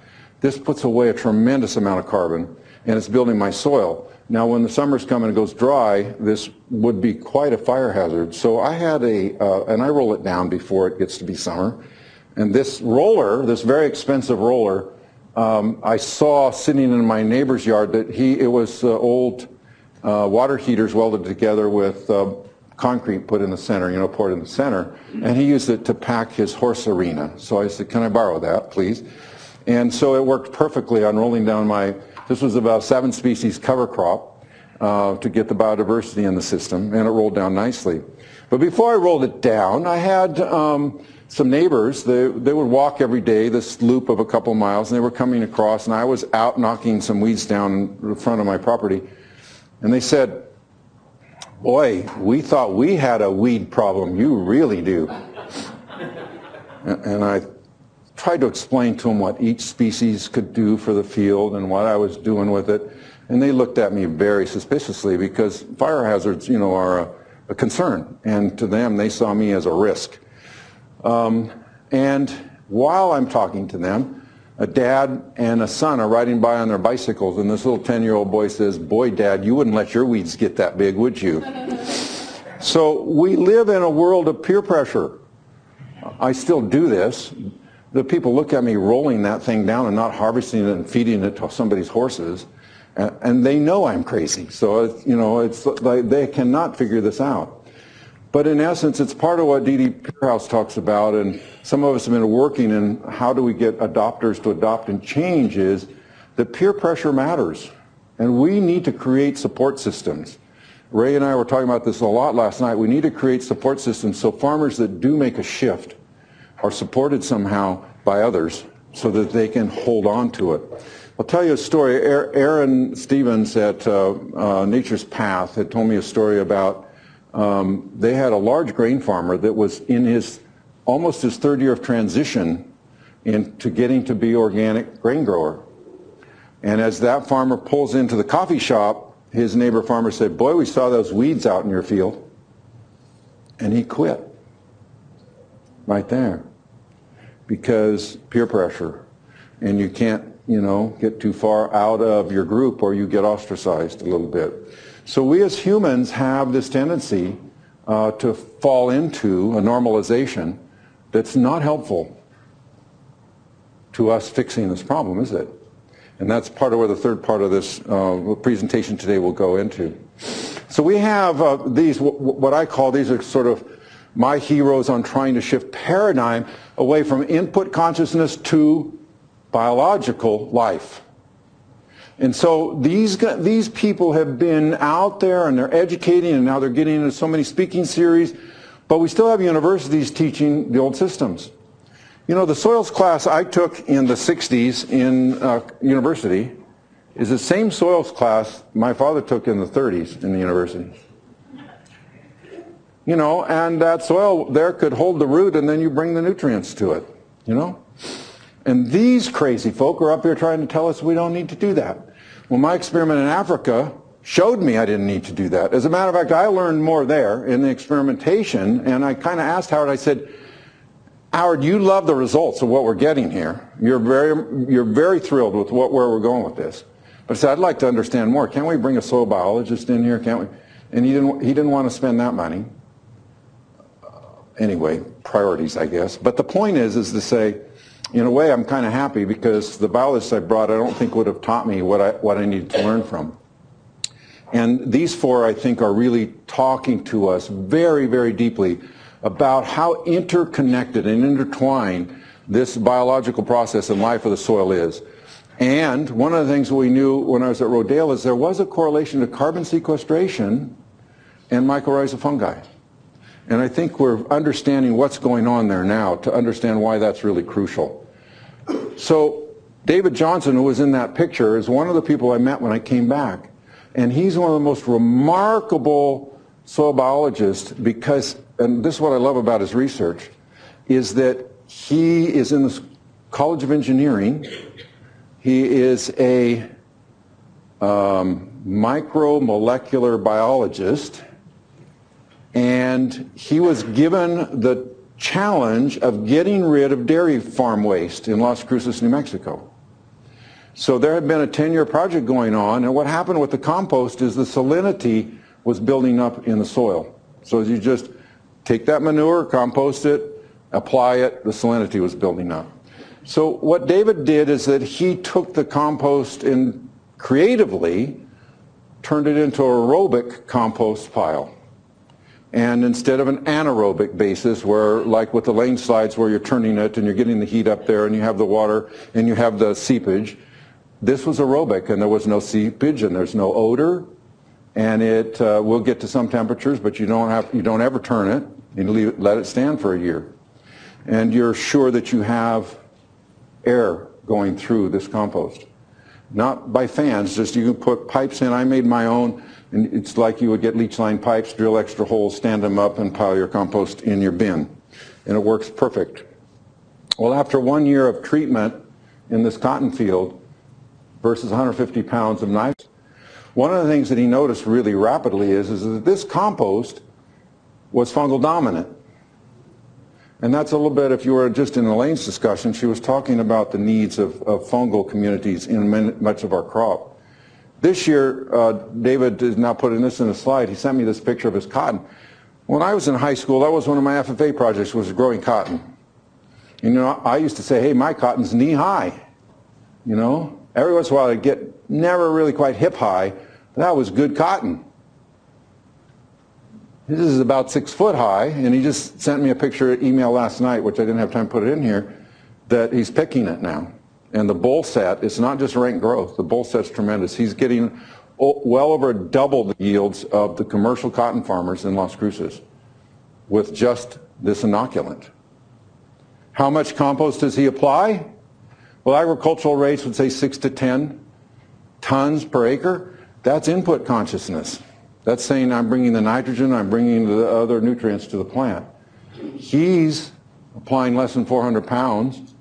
This puts away a tremendous amount of carbon, and it's building my soil. Now, when the summers come and it goes dry, this would be quite a fire hazard. So I had a, uh, and I roll it down before it gets to be summer. And this roller, this very expensive roller, um, I saw sitting in my neighbor's yard that he, it was uh, old uh, water heaters welded together with uh, concrete put in the center, you know, poured in the center. And he used it to pack his horse arena. So I said, can I borrow that, please? And so it worked perfectly on rolling down my, this was about seven species cover crop uh, to get the biodiversity in the system, and it rolled down nicely. But before I rolled it down, I had um, some neighbors. They, they would walk every day, this loop of a couple miles, and they were coming across, and I was out knocking some weeds down in front of my property. And they said, boy, we thought we had a weed problem. You really do. And I tried to explain to them what each species could do for the field and what I was doing with it, and they looked at me very suspiciously because fire hazards, you know, are a, a concern, and to them they saw me as a risk. Um, and while I'm talking to them, a dad and a son are riding by on their bicycles, and this little ten-year-old boy says, "Boy, Dad, you wouldn't let your weeds get that big, would you?" So we live in a world of peer pressure. I still do this. The people look at me rolling that thing down and not harvesting it and feeding it to somebody's horses, and, and they know I'm crazy. So it's, you know, it's like they cannot figure this out. But in essence, it's part of what D D Pierhouse talks about, and some of us have been working in how do we get adopters to adopt and change is that peer pressure matters, and we need to create support systems. Ray and I were talking about this a lot last night. We need to create support systems so farmers that do make a shift are supported somehow by others so that they can hold on to it. I'll tell you a story. Aaron Stevens at uh, uh, Nature's Path had told me a story about um, they had a large grain farmer that was in his almost his third year of transition into getting to be organic grain grower. And as that farmer pulls into the coffee shop, his neighbor farmer said, "Boy, we saw those weeds out in your field." And he quit right there. Because peer pressure, and you can't, you know, get too far out of your group or you get ostracized a little bit. So we as humans have this tendency uh, to fall into a normalization that's not helpful to us fixing this problem, is it? And that's part of where the third part of this uh, presentation today will go into. So we have uh, these, what I call, these are sort of my heroes on trying to shift paradigm away from input consciousness to biological life. And so these, these people have been out there and they're educating, and now they're getting into so many speaking series, but we still have universities teaching the old systems. You know, the soils class I took in the sixties in uh, university is the same soils class my father took in the thirties in the university. You know, and that soil there could hold the root, and then you bring the nutrients to it, you know? And these crazy folk are up here trying to tell us we don't need to do that. Well, my experiment in Africa showed me I didn't need to do that. As a matter of fact, I learned more there in the experimentation, and I kind of asked Howard, I said, "Howard, you love the results of what we're getting here. You're very, you're very thrilled with what, where we're going with this. But I said, I'd like to understand more. Can't we bring a soil biologist in here, can't we?" And he didn't, he didn't want to spend that money. Anyway, priorities, I guess. But the point is, is to say, in a way, I'm kind of happy because the biologists I brought, I don't think would have taught me what I, what I needed to learn from. And these four, I think, are really talking to us very, very deeply about how interconnected and intertwined this biological process and life of the soil is. And one of the things we knew when I was at Rodale is there was a correlation to carbon sequestration and mycorrhiza fungi. And I think we're understanding what's going on there now to understand why that's really crucial. So David Johnson, who was in that picture, is one of the people I met when I came back. And he's one of the most remarkable soil biologists because, and this is what I love about his research, is that he is in the College of Engineering. He is a um, micromolecular biologist, and he was given the challenge of getting rid of dairy farm waste in Las Cruces, New Mexico. So there had been a ten-year project going on, and what happened with the compost is the salinity was building up in the soil. So you just take that manure, compost it, apply it, the salinity was building up. So what David did is that he took the compost and creatively turned it into aerobic compost pile. And instead of an anaerobic basis where, like with the Elaine slides, where you're turning it and you're getting the heat up there and you have the water and you have the seepage, this was aerobic and there was no seepage and there's no odor. And it uh, will get to some temperatures, but you don't have, you don't ever turn it. You leave it, let it stand for a year. And you're sure that you have air going through this compost. Not by fans, just you can put pipes in. I made my own, and it's like you would get leach line pipes, drill extra holes, stand them up, and pile your compost in your bin. And it works perfect. Well, after one year of treatment in this cotton field versus one hundred fifty pounds of nitrogen, one of the things that he noticed really rapidly is, is that this compost was fungal dominant. And that's a little bit, if you were just in Elaine's discussion, she was talking about the needs of, of fungal communities in many, much of our crop. This year, uh, David is now putting this in a slide. He sent me this picture of his cotton. When I was in high school, that was one of my F F A projects, was growing cotton. And, you know, I used to say, hey, my cotton's knee high. You know, every once in a while I'd get never really quite hip high. That was good cotton. This is about six foot high, and he just sent me a picture email last night, which I didn't have time to put it in here, that he's picking it now. And the bull set, it's not just rank growth. The bull set's tremendous. He's getting well over double the yields of the commercial cotton farmers in Las Cruces with just this inoculant. How much compost does he apply? Well, agricultural rates would say six to ten tons per acre. That's input consciousness. That's saying I'm bringing the nitrogen, I'm bringing the other nutrients to the plant. He's applying less than four hundred pounds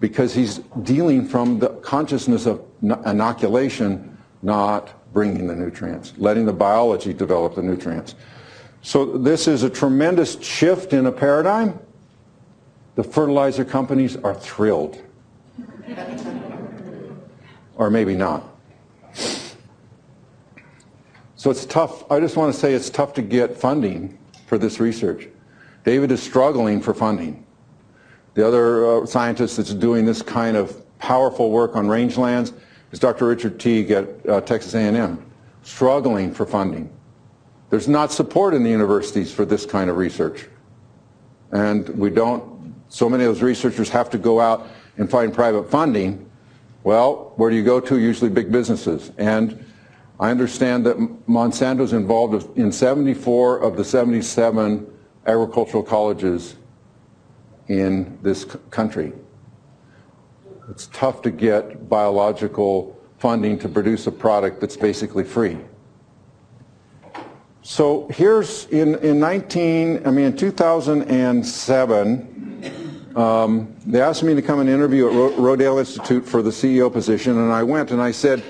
because he's dealing from the consciousness of inoculation, not bringing the nutrients, letting the biology develop the nutrients. So this is a tremendous shift in a paradigm. The fertilizer companies are thrilled. Or maybe not. So it's tough. I just want to say it's tough to get funding for this research. David is struggling for funding. The other uh, scientist that's doing this kind of powerful work on rangelands is Doctor Richard Teague at uh, Texas A and M, struggling for funding. There's not support in the universities for this kind of research. And we don't, so many of those researchers have to go out and find private funding. Well, where do you go to? Usually big businesses. And I understand that Monsanto's involved in seventy-four of the seventy-seven agricultural colleges in this country. It's tough to get biological funding to produce a product that's basically free. So here's in, in nineteen, I mean, in two thousand seven, um, they asked me to come and interview at Rodale Institute for the C E O position, and I went and I said,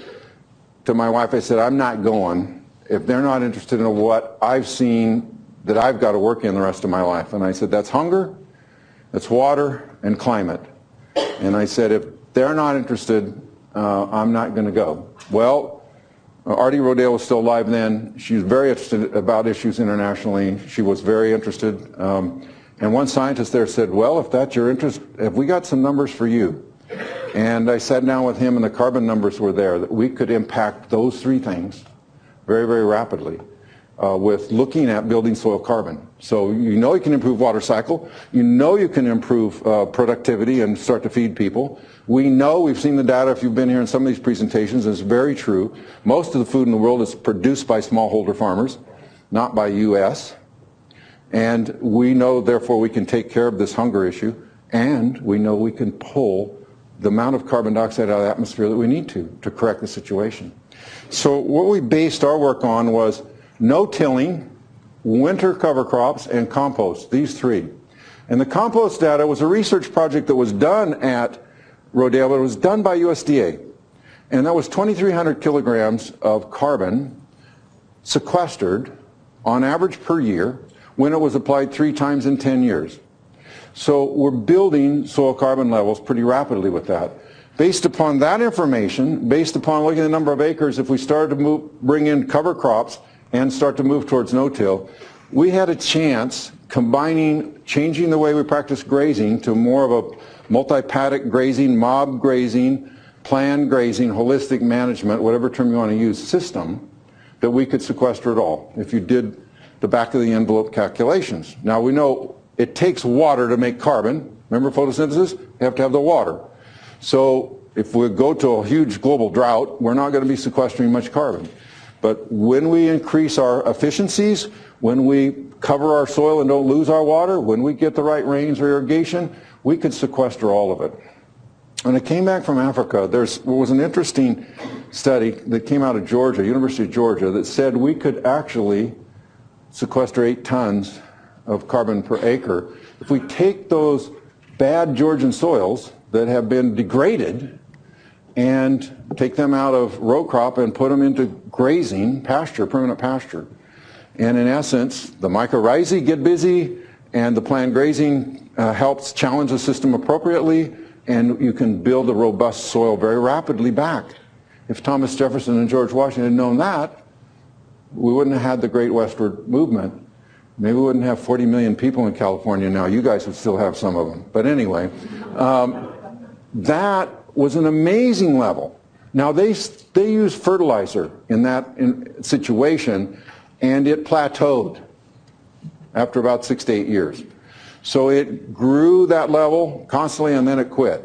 to my wife, I said, I'm not going if they're not interested in what I've seen that I've got to work in the rest of my life. And I said, that's hunger, that's water, and climate. And I said, if they're not interested, uh, I'm not going to go. Well, Ardie Rodale was still alive then. She was very interested about issues internationally. She was very interested. Um, and one scientist there said, well, if that's your interest, have we got some numbers for you? And I sat down with him, and the carbon numbers were there, that we could impact those three things very, very rapidly uh, with looking at building soil carbon. So you know you can improve water cycle. You know you can improve uh, productivity and start to feed people. We know, we've seen the data, if you've been here in some of these presentations, it's very true. Most of the food in the world is produced by smallholder farmers. not by U S And we know, therefore, we can take care of this hunger issue, and we know we can pull the amount of carbon dioxide out of the atmosphere that we need to, to correct the situation. So what we based our work on was no tilling, winter cover crops, and compost, these three. And the compost data was a research project that was done at Rodale, but it was done by U S D A. And that was twenty-three hundred kilograms of carbon sequestered on average per year when it was applied three times in ten years. So we're building soil carbon levels pretty rapidly with that. Based upon that information, based upon looking at the number of acres, if we started to move, bring in cover crops and start to move towards no-till, we had a chance combining, changing the way we practice grazing to more of a multi-paddock grazing, mob grazing, planned grazing, holistic management, whatever term you want to use, system, that we could sequester it all if you did the back of the envelope calculations. Now we know it takes water to make carbon. Remember photosynthesis? You have to have the water. So if we go to a huge global drought, we're not going to be sequestering much carbon. But when we increase our efficiencies, when we cover our soil and don't lose our water, when we get the right rains or irrigation, we could sequester all of it. When I came back from Africa, there was an interesting study that came out of Georgia, University of Georgia, that said we could actually sequester eight tons of carbon per acre. If we take those bad Georgian soils that have been degraded and take them out of row crop and put them into grazing, pasture, permanent pasture. And in essence, the mycorrhizae get busy and the planned grazing uh, helps challenge the system appropriately, and you can build a robust soil very rapidly back. If Thomas Jefferson and George Washington had known that, we wouldn't have had the Great Westward Movement. Maybe we wouldn't have forty million people in California now. You guys would still have some of them. But anyway, um, that was an amazing level. Now they, they used fertilizer in that in situation, and it plateaued after about six to eight years. So it grew that level constantly and then it quit.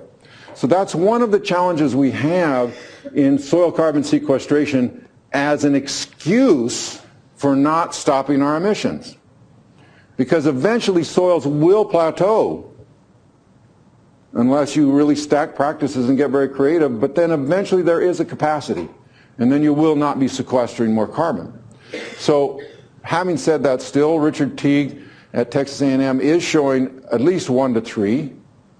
So that's one of the challenges we have in soil carbon sequestration as an excuse for not stopping our emissions. Because eventually soils will plateau unless you really stack practices and get very creative, but then eventually there is a capacity and then you will not be sequestering more carbon. So having said that, still Richard Teague at Texas A and M is showing at least one to three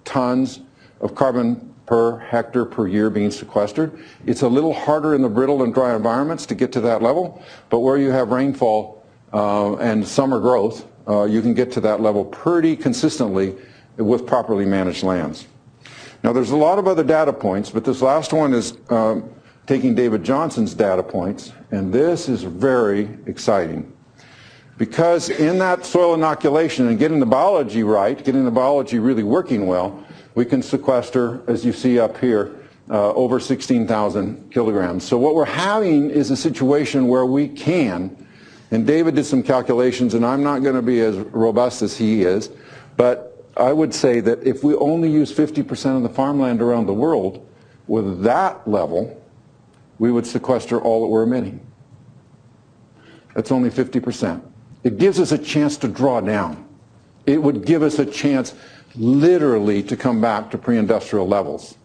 tons of carbon per hectare per year being sequestered. It's a little harder in the brittle and dry environments to get to that level, but where you have rainfall uh, and summer growth, uh, you can get to that level pretty consistently with properly managed lands. Now there's a lot of other data points, but this last one is um, taking David Johnson's data points, and this is very exciting. Because in that soil inoculation and getting the biology right, getting the biology really working well, we can sequester, as you see up here, uh, over sixteen thousand kilograms. So what we're having is a situation where we can, and David did some calculations, and I'm not going to be as robust as he is, but I would say that if we only use fifty percent of the farmland around the world, with that level, we would sequester all that we're emitting. That's only fifty percent. It gives us a chance to draw down. It would give us a chance literally to come back to pre-industrial levels.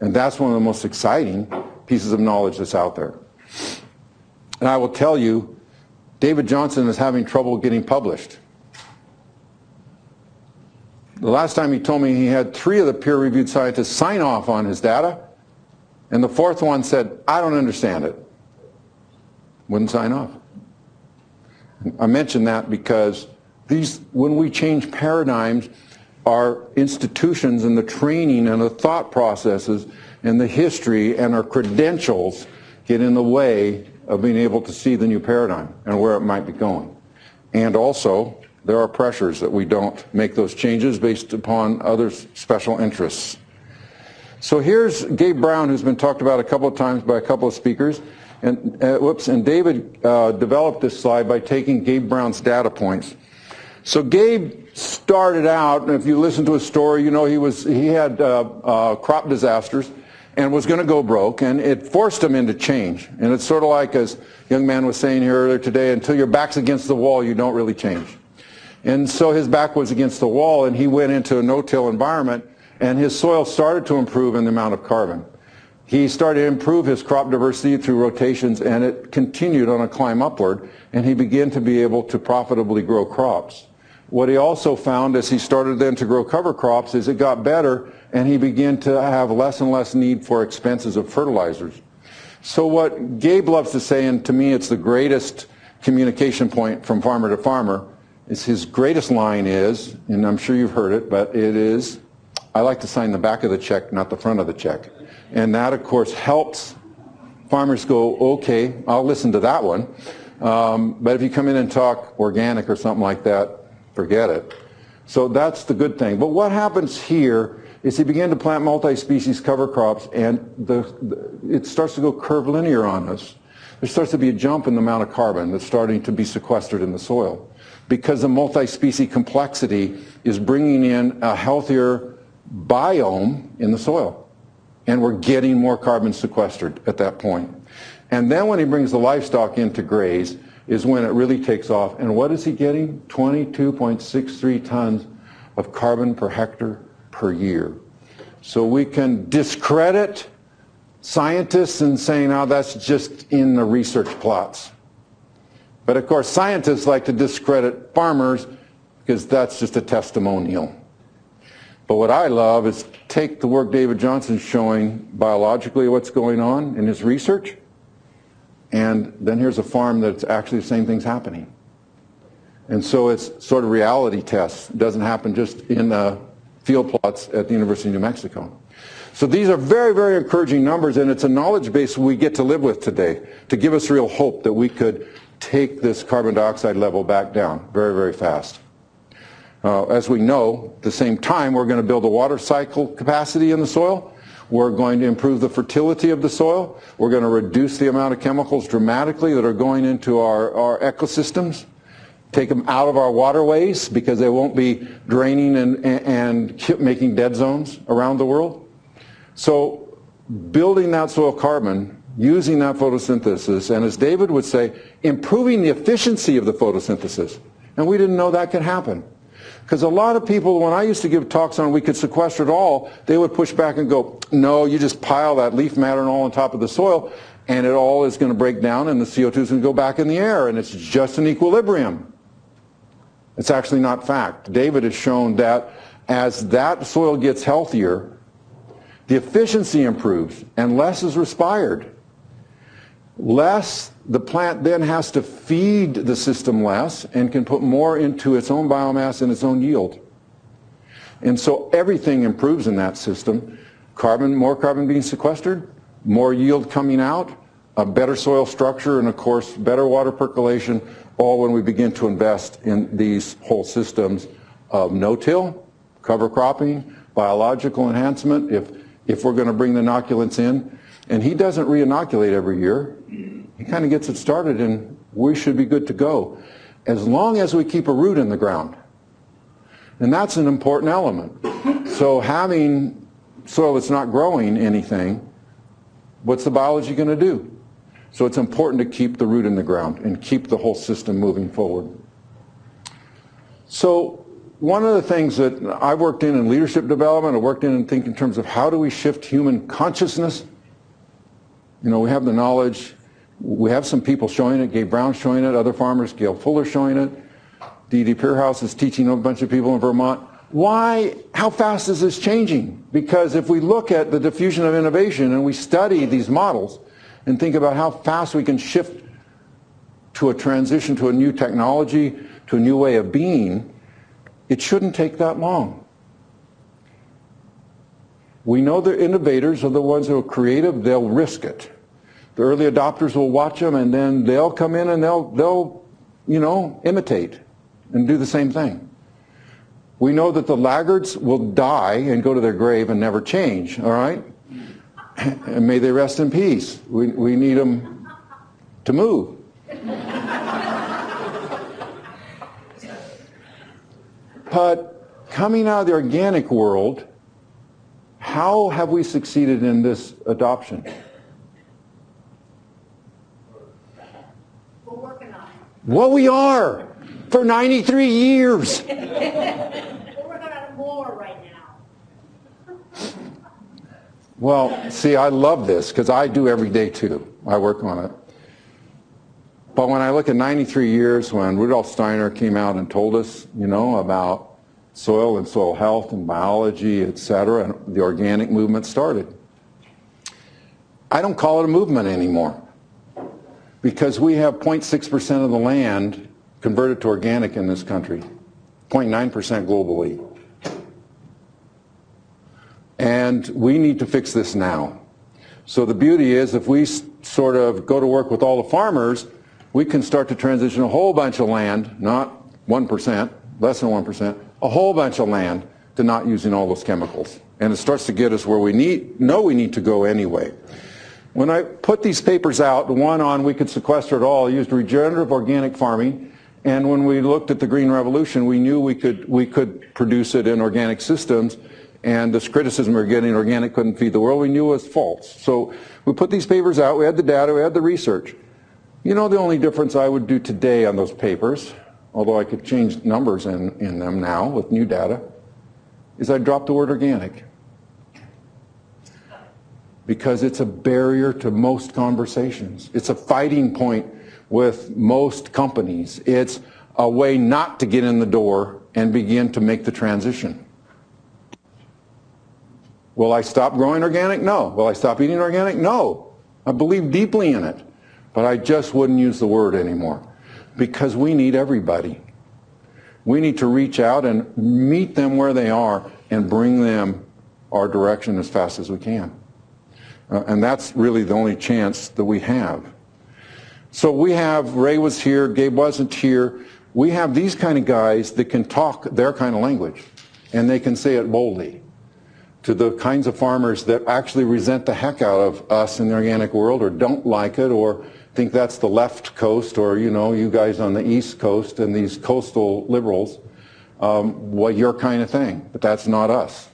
And that's one of the most exciting pieces of knowledge that's out there. And I will tell you, David Johnson is having trouble getting published. The last time he told me he had three of the peer-reviewed scientists sign off on his data, and the fourth one said, I don't understand it. Wouldn't sign off. I mention that because these, when we change paradigms, our institutions and the training and the thought processes and the history and our credentials get in the way of being able to see the new paradigm and where it might be going. And also, there are pressures that we don't make those changes based upon other special interests. So here's Gabe Brown, who's been talked about a couple of times by a couple of speakers. And, uh, whoops, and David uh, developed this slide by taking Gabe Brown's data points. So Gabe started out, and if you listen to his story, you know he was he had uh, uh, crop disasters, and was going to go broke, and it forced him into change. And it's sort of like, as a young man was saying here earlier today, until your back's against the wall, you don't really change. And so his back was against the wall, and he went into a no-till environment, and his soil started to improve in the amount of carbon. He started to improve his crop diversity through rotations, and it continued on a climb upward, and he began to be able to profitably grow crops. What he also found as he started then to grow cover crops is it got better, and he began to have less and less need for expenses of fertilizers. So what Gabe loves to say, and to me it's the greatest communication point from farmer to farmer, is his greatest line is, and I'm sure you've heard it, but it is, I like to sign the back of the check, not the front of the check. And that, of course, helps farmers go, okay, I'll listen to that one. Um, but if you come in and talk organic or something like that, forget it. So that's the good thing. But what happens here is he began to plant multi-species cover crops, and the, the, it starts to go curvilinear on us. There starts to be a jump in the amount of carbon that's starting to be sequestered in the soil, because the multi-species complexity is bringing in a healthier biome in the soil. And we're getting more carbon sequestered at that point. And then when he brings the livestock in to graze is when it really takes off. And what is he getting? twenty-two point six three tons of carbon per hectare per year. So we can discredit scientists in saying, oh, that's just in the research plots. But of course, scientists like to discredit farmers because that's just a testimonial. But what I love is take the work David Johnson's showing biologically what's going on in his research, and then here's a farm that's actually the same thing's happening. And so it's sort of reality tests. It doesn't happen just in the field plots at the University of New Mexico. So these are very, very encouraging numbers, and it's a knowledge base we get to live with today to give us real hope that we could take this carbon dioxide level back down very, very fast. Uh, as we know, at the same time, we're going to build a water cycle capacity in the soil. We're going to improve the fertility of the soil. We're going to reduce the amount of chemicals dramatically that are going into our, our ecosystems, take them out of our waterways because they won't be draining and, and, and making dead zones around the world. So building that soil carbon, using that photosynthesis, and as David would say, improving the efficiency of the photosynthesis. And we didn't know that could happen. Because a lot of people, when I used to give talks on we could sequester it all, they would push back and go, no, you just pile that leaf matter and all on top of the soil, and it all is going to break down, and the C O two is going to go back in the air, and it's just an equilibrium. It's actually not fact. David has shown that as that soil gets healthier, the efficiency improves, and less is respired. Less, the plant then has to feed the system less and can put more into its own biomass and its own yield. And so everything improves in that system. Carbon, more carbon being sequestered, more yield coming out, a better soil structure, and of course better water percolation, all when we begin to invest in these whole systems of no-till, cover cropping, biological enhancement, if, if we're going to bring the inoculants in. And he doesn't re-inoculate every year. He kind of gets it started, and we should be good to go as long as we keep a root in the ground. And that's an important element. So having soil that's not growing anything, what's the biology going to do? So it's important to keep the root in the ground and keep the whole system moving forward. So one of the things that I've worked in in leadership development, I've worked in and think in terms of how do we shift human consciousness. You know, we have the knowledge, we have some people showing it, Gabe Brown showing it, other farmers, Gail Fuller showing it, D D Pierhouse is teaching a bunch of people in Vermont. Why, how fast is this changing? Because if we look at the diffusion of innovation and we study these models and think about how fast we can shift to a transition to a new technology, to a new way of being, it shouldn't take that long. We know the innovators are the ones who are creative, they'll risk it. The early adopters will watch them, and then they'll come in and they'll, they'll, you know, imitate and do the same thing. We know that the laggards will die and go to their grave and never change, all right? And may they rest in peace. We, we need them to move. But coming out of the organic world, How have we succeeded in this adoption? We're working on it. Well, we are for ninety-three years. We're working on it more right now. Well, see, I love this because I do every day too. I work on it. But when I look at ninety-three years, when Rudolf Steiner came out and told us, you know, about soil and soil health and biology, et cetera, and the organic movement started. I don't call it a movement anymore because we have zero point six percent of the land converted to organic in this country, zero point nine percent globally. And we need to fix this now. So the beauty is if we sort of go to work with all the farmers, we can start to transition a whole bunch of land, not one percent, less than one percent, a whole bunch of land to not using all those chemicals. And it starts to get us where we need, know we need to go anyway. When I put these papers out, the one on We Could Sequester It All used regenerative organic farming. And when we looked at the Green Revolution, we knew we could, we could produce it in organic systems. And this criticism we were getting, organic couldn't feed the world, we knew was false. So we put these papers out, we had the data, we had the research. You know, the only difference I would do today on those papers, although I could change numbers in, in them now with new data, is I'd drop the word organic. Because it's a barrier to most conversations. It's a fighting point with most companies. It's a way not to get in the door and begin to make the transition. Will I stop growing organic? No. Will I stop eating organic? No. I believe deeply in it. But I just wouldn't use the word anymore because we need everybody. We need to reach out and meet them where they are and bring them our direction as fast as we can. Uh, and that's really the only chance that we have. So we have, Ray was here, Gabe wasn't here. We have these kind of guys that can talk their kind of language and they can say it boldly to the kinds of farmers that actually resent the heck out of us in the organic world or don't like it or think that's the left coast or, you know, you guys on the east coast and these coastal liberals, um, well, your kind of thing, but that's not us.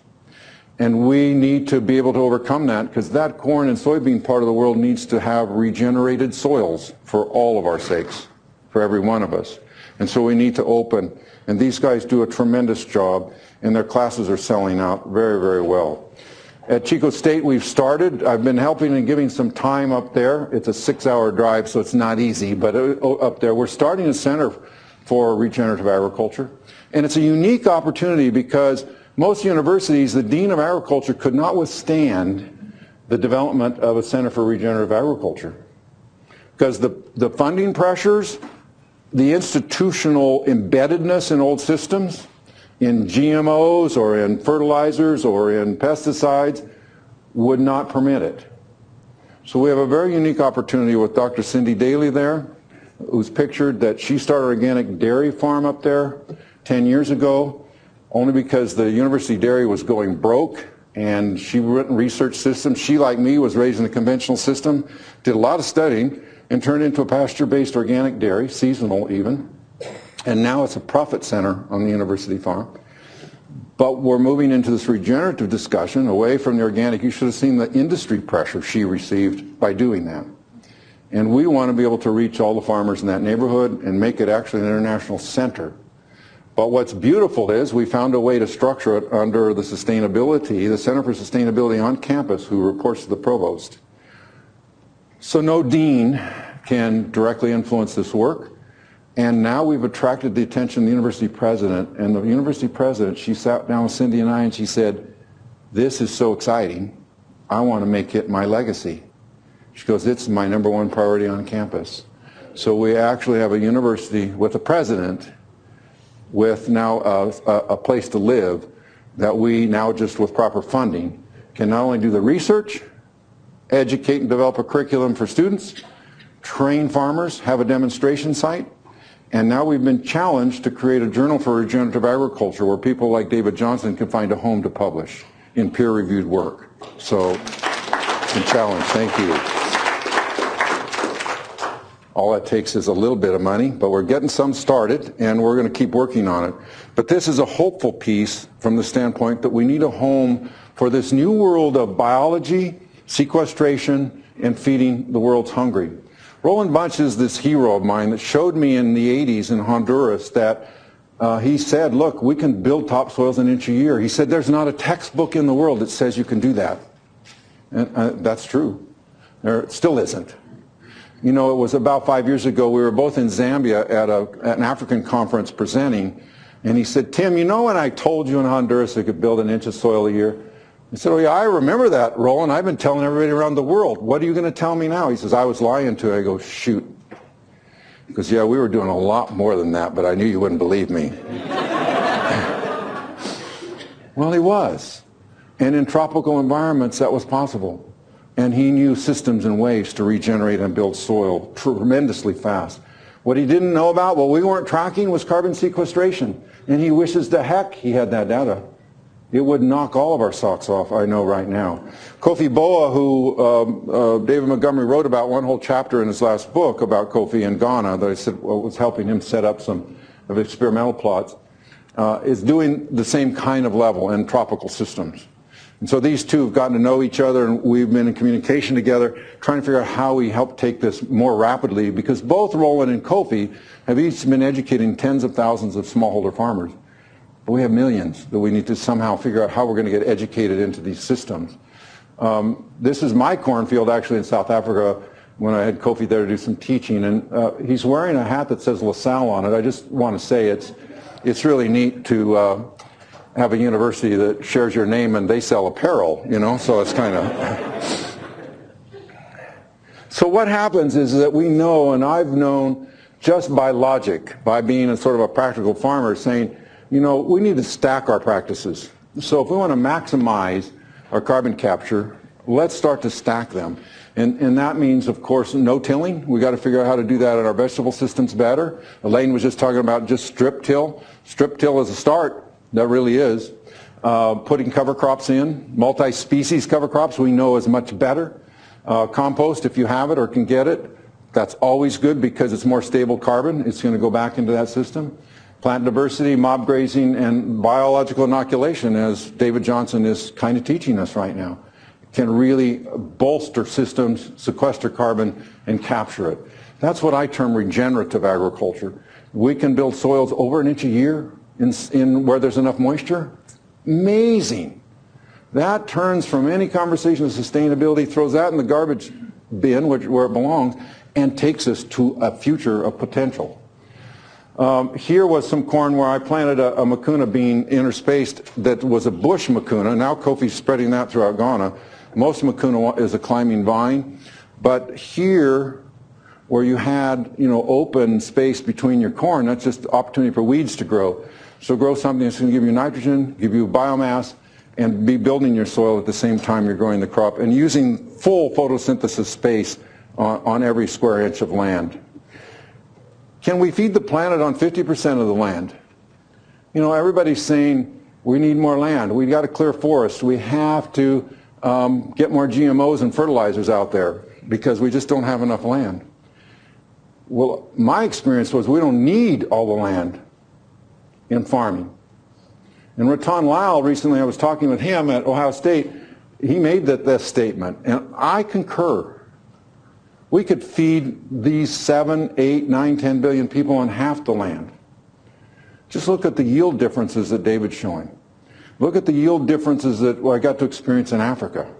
And we need to be able to overcome that because that corn and soybean part of the world needs to have regenerated soils for all of our sakes, for every one of us. And so we need to open, and these guys do a tremendous job and their classes are selling out very, very well. At Chico State, we've started. I've been helping and giving some time up there. It's a six-hour drive, so it's not easy, but up there, we're starting a center for regenerative agriculture. And it's a unique opportunity because most universities, the dean of agriculture could not withstand the development of a center for regenerative agriculture because the, the funding pressures, the institutional embeddedness in old systems, in G M Os or in fertilizers or in pesticides would not permit it. So we have a very unique opportunity with Doctor Cindy Daly there, who's pictured, that she started an organic dairy farm up there ten years ago, only because the university dairy was going broke and she written research systems. She, like me, was raised in a conventional system, did a lot of studying and turned into a pasture-based organic dairy, seasonal even. And now it's a profit center on the university farm. But we're moving into this regenerative discussion away from the organic. You should have seen the industry pressure she received by doing that. And we want to be able to reach all the farmers in that neighborhood and make it actually an international center. But what's beautiful is we found a way to structure it under the sustainability, the Center for Sustainability on campus, who reports to the provost. So no dean can directly influence this work. And now we've attracted the attention of the university president. And the university president, she sat down with Cindy and I and she said, this is so exciting. I want to make it my legacy. She goes, it's my number one priority on campus. So we actually have a university with a president, with now a, a place to live, that we now, just with proper funding, can not only do the research, educate and develop a curriculum for students, train farmers, have a demonstration site. And now we've been challenged to create a journal for regenerative agriculture where people like David Johnson can find a home to publish in peer-reviewed work. So it's a challenge. Thank you. All that takes is a little bit of money, but we're getting some started, and we're going to keep working on it. But this is a hopeful piece from the standpoint that we need a home for this new world of biology, sequestration, and feeding the world's hungry. Roland Bunch is this hero of mine that showed me in the eighties in Honduras that uh, he said, look, we can build topsoils an inch a year. He said, there's not a textbook in the world that says you can do that. And uh, that's true. There still isn't. You know, it was about five years ago, we were both in Zambia at, a, at an African conference presenting, and he said, Tim, you know when I told you in Honduras I could build an inch of soil a year? I said, oh yeah, I remember that, Roland. I've been telling everybody around the world. What are you going to tell me now? He says, I was lying to you. I go, shoot. Because yeah, we were doing a lot more than that, but I knew you wouldn't believe me. Well, he was. And in tropical environments, that was possible. And he knew systems and ways to regenerate and build soil tremendously fast. What he didn't know about, what we weren't tracking, was carbon sequestration. And he wishes to heck he had that data. It would knock all of our socks off, I know right now. Kofi Boa, who um, uh, David Montgomery wrote about one whole chapter in his last book about Kofi in Ghana, that I said well, was helping him set up some of experimental plots, uh, is doing the same kind of level in tropical systems. And so these two have gotten to know each other, and we've been in communication together, trying to figure out how we help take this more rapidly, because both Roland and Kofi have each been educating tens of thousands of smallholder farmers. But we have millions that we need to somehow figure out how we're going to get educated into these systems. Um, this is my cornfield, actually, in South Africa, when I had Kofi there to do some teaching, and uh, he's wearing a hat that says LaSalle on it. I just want to say it's, it's really neat to... Uh, have a university that shares your name and they sell apparel, you know, so it's kind of... So what happens is that we know, and I've known just by logic, by being a sort of a practical farmer, saying, you know, we need to stack our practices. So if we want to maximize our carbon capture, let's start to stack them. And, and that means, of course, no tilling. We've got to figure out how to do that in our vegetable systems better. Elaine was just talking about just strip till. Strip till is a start. That really is. Uh, putting cover crops in, multi-species cover crops we know is much better. Uh, compost, if you have it or can get it, that's always good because it's more stable carbon. It's going to go back into that system. Plant diversity, mob grazing, and biological inoculation, as David Johnson is kind of teaching us right now, can really bolster systems, sequester carbon, and capture it. That's what I term regenerative agriculture. We can build soils over an inch a year. In, in where there's enough moisture, amazing. That turns from any conversation of sustainability, throws that in the garbage bin, which, where it belongs, and takes us to a future of potential. Um, here was some corn where I planted a, a macuna bean interspaced that was a bush macuna. Now Kofi's spreading that throughout Ghana. Most macuna is a climbing vine, but here, where you had, you know, open space between your corn, that's just opportunity for weeds to grow. So grow something that's going to give you nitrogen, give you biomass, and be building your soil at the same time you're growing the crop and using full photosynthesis space on, on every square inch of land. Can we feed the planet on fifty percent of the land? You know, everybody's saying we need more land, we've got to clear forests, we have to um, get more G M Os and fertilizers out there because we just don't have enough land. Well, my experience was we don't need all the land in farming. And Ratan Lyle, recently I was talking with him at Ohio State, he made that, this statement, and I concur. We could feed these seven, eight, nine, ten billion people on half the land. Just look at the yield differences that David's showing. Look at the yield differences that I got to experience in Africa.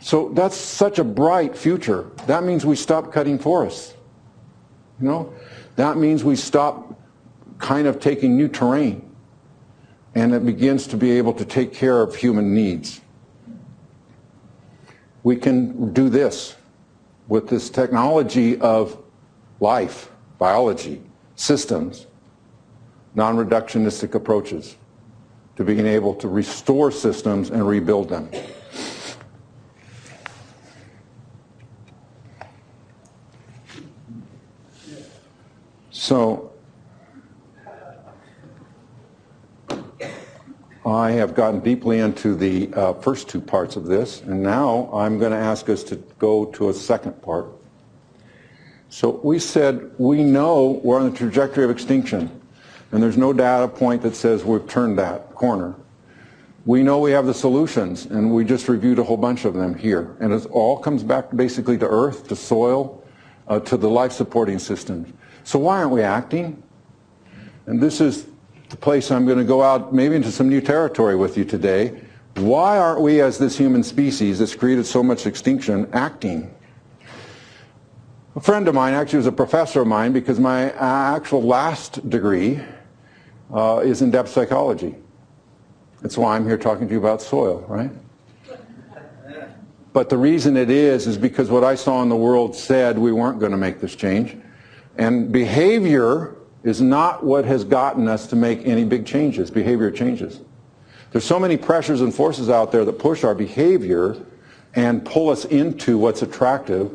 So that's such a bright future. That means we stop cutting forests. You know, that means we stop kind of taking new terrain, and it begins to be able to take care of human needs. We can do this with this technology of life, biology, systems, non-reductionistic approaches to being able to restore systems and rebuild them. So, I have gotten deeply into the uh, first two parts of this, and now I'm going to ask us to go to a second part. So we said, we know we're on the trajectory of extinction, and there's no data point that says we've turned that corner. We know we have the solutions, and we just reviewed a whole bunch of them here. And it all comes back basically to earth, to soil, uh, to the life supporting systems. So why aren't we acting? And this is the place I'm going to go out maybe into some new territory with you today. Why aren't we, as this human species that's created so much extinction, acting? A friend of mine actually was a professor of mine, because my actual last degree uh, is in depth psychology. That's why I'm here talking to you about soil, right? But the reason it is, is because what I saw in the world said we weren't going to make this change. And behavior is not what has gotten us to make any big changes. Behavior changes. There's so many pressures and forces out there that push our behavior and pull us into what's attractive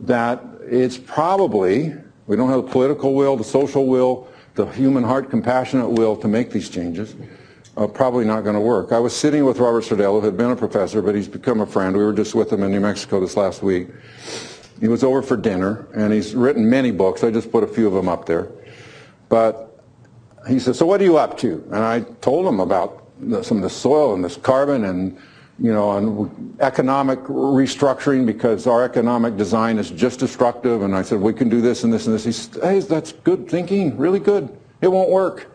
that it's probably, we don't have the political will, the social will, the human heart compassionate will to make these changes. Uh, probably not going to work. I was sitting with Robert Rodale, who had been a professor, but he's become a friend. We were just with him in New Mexico this last week. He was over for dinner, and he's written many books. I just put a few of them up there. But he said, so what are you up to? And I told him about the, some of the soil and this carbon and, you know, and economic restructuring, because our economic design is just destructive. And I said, we can do this and this and this. He said, hey, that's good thinking, really good. It won't work.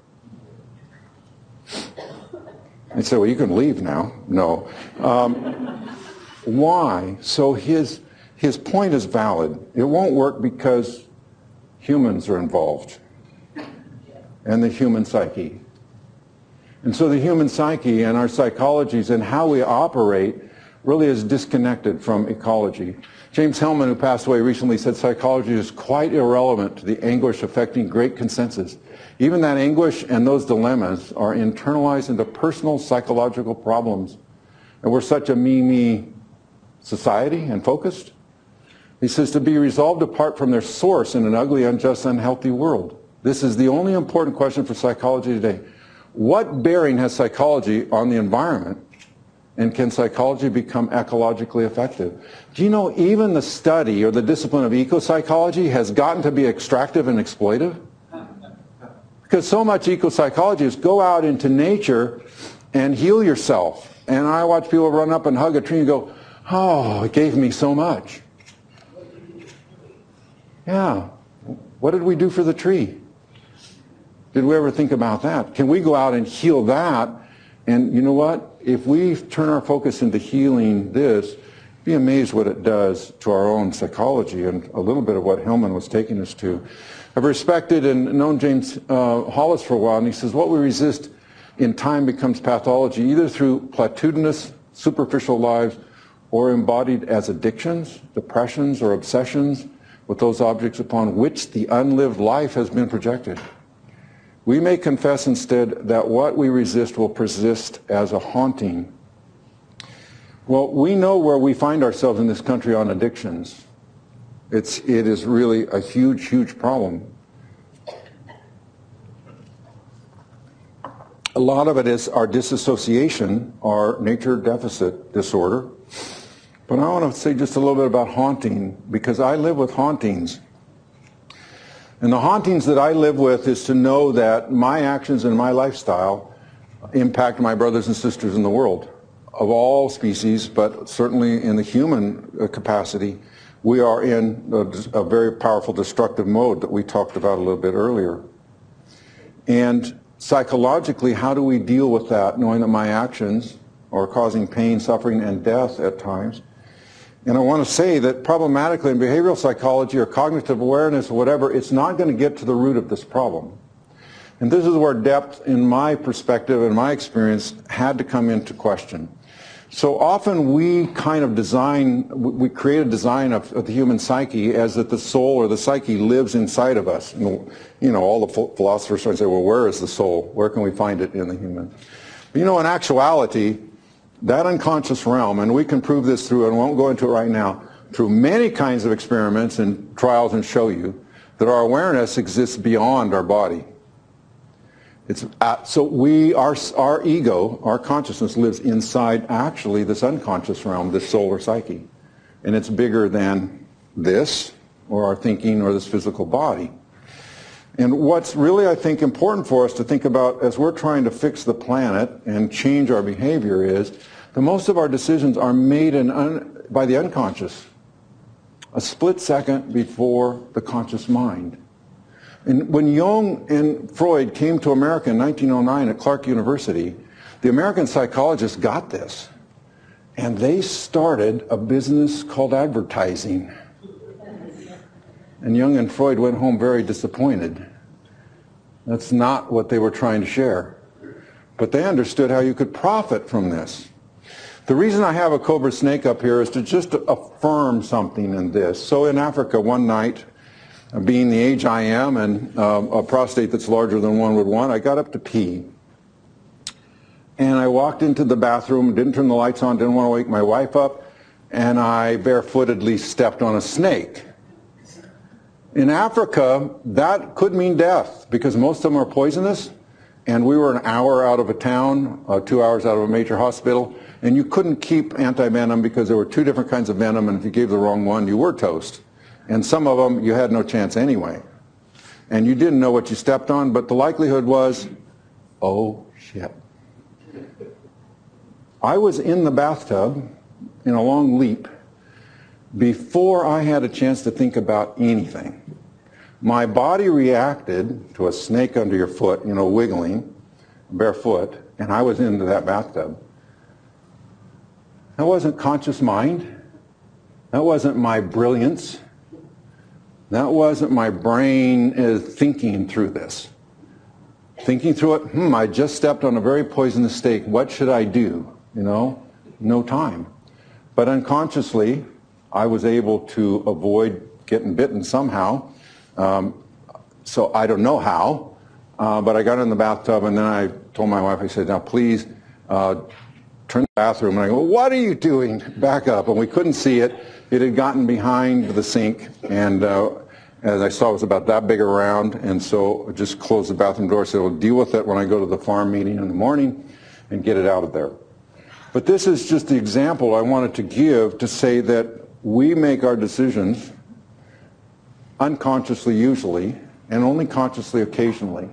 I said, well, you can leave now. No. Um, why? So his, his point is valid. It won't work because humans are involved, and the human psyche. And so the human psyche and our psychologies and how we operate really is disconnected from ecology. James Hillman, who passed away recently, said psychology is quite irrelevant to the anguish affecting great consensus. Even that anguish and those dilemmas are internalized into personal psychological problems. And we're such a me-me society and focused. He says, to be resolved apart from their source in an ugly, unjust, unhealthy world. This is the only important question for psychology today. What bearing has psychology on the environment? And can psychology become ecologically effective? Do you know even the study or the discipline of eco-psychology has gotten to be extractive and exploitive? Because so much eco-psychology is go out into nature and heal yourself. And I watch people run up and hug a tree and go, oh, it gave me so much. Yeah, what did we do for the tree? Did we ever think about that? Can we go out and heal that? And you know what? If we turn our focus into healing this, be amazed what it does to our own psychology, and a little bit of what Hillman was taking us to. I've respected and known James uh, Hollis for a while, and he says, what we resist in time becomes pathology, either through platitudinous, superficial lives, or embodied as addictions, depressions, or obsessions with those objects upon which the unlived life has been projected. We may confess instead that what we resist will persist as a haunting. Well, we know where we find ourselves in this country on addictions. It's, it is really a huge, huge problem. A lot of it is our disassociation, our nature deficit disorder. But I want to say just a little bit about haunting, because I live with hauntings. And the hauntings that I live with is to know that my actions and my lifestyle impact my brothers and sisters in the world, of all species, but certainly in the human capacity, we are in a, a very powerful destructive mode that we talked about a little bit earlier. And psychologically, how do we deal with that, knowing that my actions are causing pain, suffering, and death at times? And I want to say that problematically in behavioral psychology or cognitive awareness or whatever, it's not going to get to the root of this problem. And this is where depth, in my perspective and my experience, had to come into question. So often we kind of design, we create a design of, of the human psyche as that the soul or the psyche lives inside of us. And, you know, all the philosophers try to say, well, where is the soul? Where can we find it in the human? But, you know, in actuality, that unconscious realm, and we can prove this through, and I won't go into it right now, through many kinds of experiments and trials, and show you that our awareness exists beyond our body. It's, uh, so we, our, our ego, our consciousness lives inside actually this unconscious realm, this soul or psyche. And it's bigger than this, or our thinking or this physical body. And what's really, I think, important for us to think about as we're trying to fix the planet and change our behavior is that most of our decisions are made in un, by the unconscious, a split second before the conscious mind. And when Jung and Freud came to America in nineteen oh nine at Clark University, the American psychologists got this, and they started a business called advertising. And Jung and Freud went home very disappointed. That's not what they were trying to share. But they understood how you could profit from this. The reason I have a cobra snake up here is to just affirm something in this. So in Africa one night, being the age I am and uh, a prostate that's larger than one would want, I got up to pee. And I walked into the bathroom, didn't turn the lights on, didn't want to wake my wife up, and I barefootedly stepped on a snake. In Africa, that could mean death because most of them are poisonous, and we were an hour out of a town, uh, two hours out of a major hospital, and you couldn't keep anti-venom because there were two different kinds of venom, and if you gave the wrong one, you were toast. And some of them, you had no chance anyway. And you didn't know what you stepped on, but the likelihood was, oh shit. I was in the bathtub in a long leap before I had a chance to think about anything. My body reacted to a snake under your foot, you know, wiggling, barefoot, and I was into that bathtub. That wasn't conscious mind. That wasn't my brilliance. That wasn't my brain is thinking through this. Thinking through it, hmm, I just stepped on a very poisonous snake. What should I do? You know, no time. But unconsciously, I was able to avoid getting bitten somehow. Um, so I don't know how, uh, but I got in the bathtub and then I told my wife, I said, now please uh, turn the bathroom. And I go, what are you doing? Back up. And we couldn't see it. It had gotten behind the sink. And uh, as I saw, it was about that big around. And so I just closed the bathroom door. So we'll deal with it when I go to the farm meeting in the morning and get it out of there. But this is just the example I wanted to give to say that we make our decisions unconsciously usually and only consciously occasionally.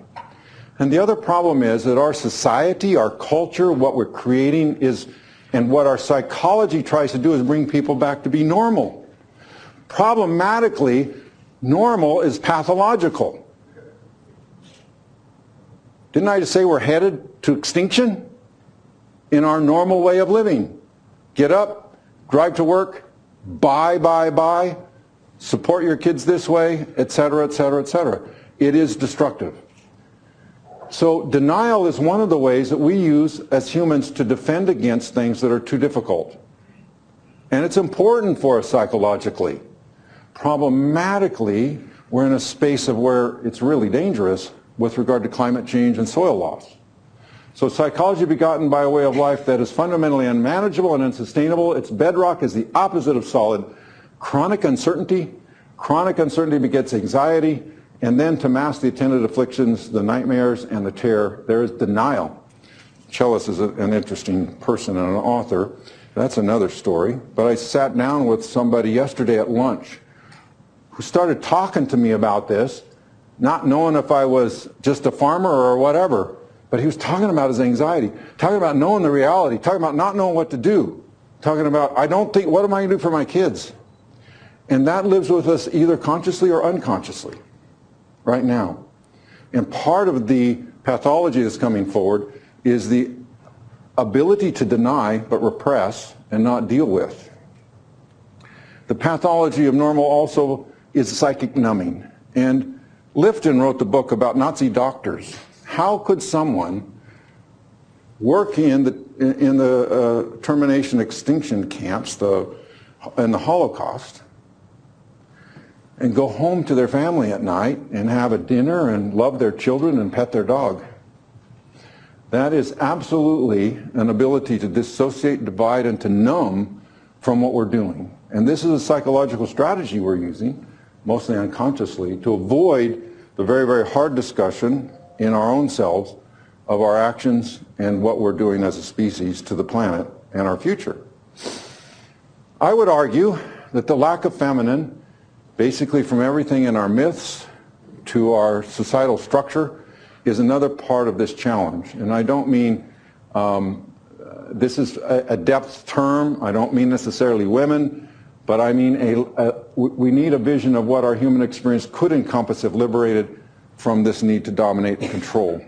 And the other problem is that our society, our culture, what we're creating is, and what our psychology tries to do is bring people back to be normal. Problematically, normal is pathological. Didn't I just say we're headed to extinction in our normal way of living? Get up, drive to work, buy, buy, buy, support your kids this way, et cetera, et cetera, et cetera. It is destructive. So denial is one of the ways that we use as humans to defend against things that are too difficult. And it's important for us psychologically. Problematically, we're in a space of where it's really dangerous with regard to climate change and soil loss. So psychology begotten by a way of life that is fundamentally unmanageable and unsustainable. Its bedrock is the opposite of solid. Chronic uncertainty. Chronic uncertainty begets anxiety. And then to mask the attendant afflictions, the nightmares, and the terror, there is denial. Chellis is a, an interesting person and an author. That's another story. But I sat down with somebody yesterday at lunch who started talking to me about this, not knowing if I was just a farmer or whatever. But he was talking about his anxiety, talking about knowing the reality, talking about not knowing what to do, talking about, I don't think, what am I going to do for my kids? And that lives with us either consciously or unconsciously right now. And part of the pathology that's coming forward is the ability to deny but repress and not deal with. The pathology of normal also is psychic numbing. And Lifton wrote the book about Nazi doctors. How could someone work in the, in the uh, termination extinction camps the, in the Holocaust and go home to their family at night and have a dinner and love their children and pet their dog? That is absolutely an ability to dissociate, divide, and to numb from what we're doing. And this is a psychological strategy we're using, mostly unconsciously, to avoid the very, very hard discussion in our own selves of our actions and what we're doing as a species to the planet and our future. I would argue that the lack of feminine Basically, from everything in our myths to our societal structure is another part of this challenge. And I don't mean, um, this is a, a depth term, I don't mean necessarily women, but I mean a, a, we need a vision of what our human experience could encompass if liberated from this need to dominate and control.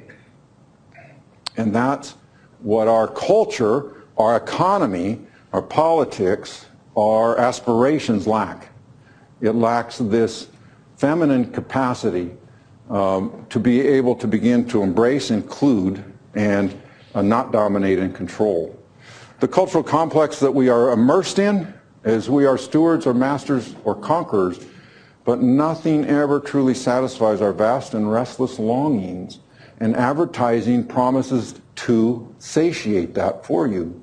And that's what our culture, our economy, our politics, our aspirations lack. It lacks this feminine capacity um, to be able to begin to embrace, include, and uh, not dominate and control. The cultural complex that we are immersed in is we are stewards or masters or conquerors, but nothing ever truly satisfies our vast and restless longings, and advertising promises to satiate that for you.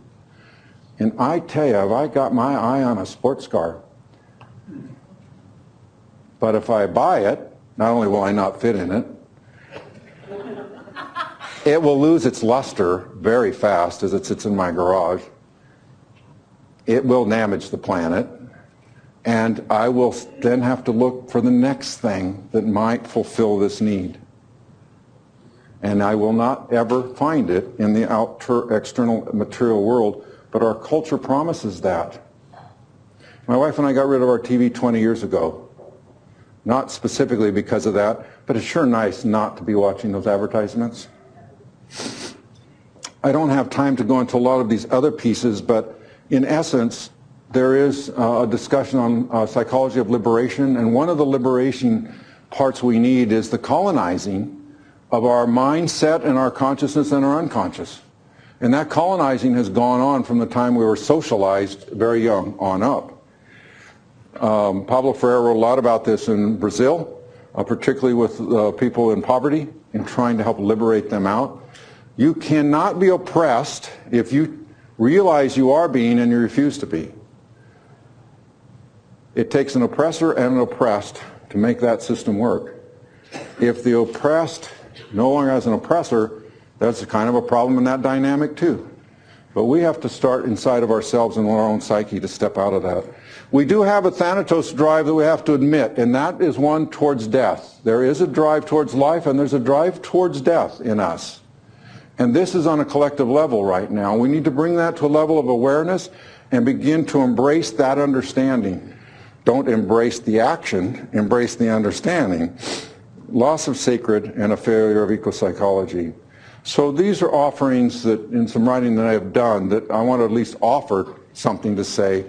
And I tell you, if I got my eye on a sports car, but if I buy it, not only will I not fit in it, it will lose its luster very fast as it sits in my garage. It will damage the planet, and I will then have to look for the next thing that might fulfill this need. And I will not ever find it in the outer external material world, but our culture promises that. My wife and I got rid of our T V twenty years ago, not specifically because of that, but it's sure nice not to be watching those advertisements. I don't have time to go into a lot of these other pieces, but in essence, there is a discussion on uh, psychology of liberation, and one of the liberation parts we need is the colonizing of our mindset and our consciousness and our unconscious. And that colonizing has gone on from the time we were socialized very young on up. Um, Pablo Freire wrote a lot about this in Brazil, uh, particularly with uh, people in poverty and trying to help liberate them out. You cannot be oppressed if you realize you are being and you refuse to be. It takes an oppressor and an oppressed to make that system work. If the oppressed no longer as an oppressor, that's kind of a problem in that dynamic too. But we have to start inside of ourselves and our own psyche to step out of that. We do have a Thanatos drive that we have to admit, and that is one towards death. There is a drive towards life, and there's a drive towards death in us. And this is on a collective level right now. We need to bring that to a level of awareness and begin to embrace that understanding. Don't embrace the action, embrace the understanding. Loss of sacred, and a failure of eco-psychology. So these are offerings that, in some writing that I have done, that I want to at least offer something to say,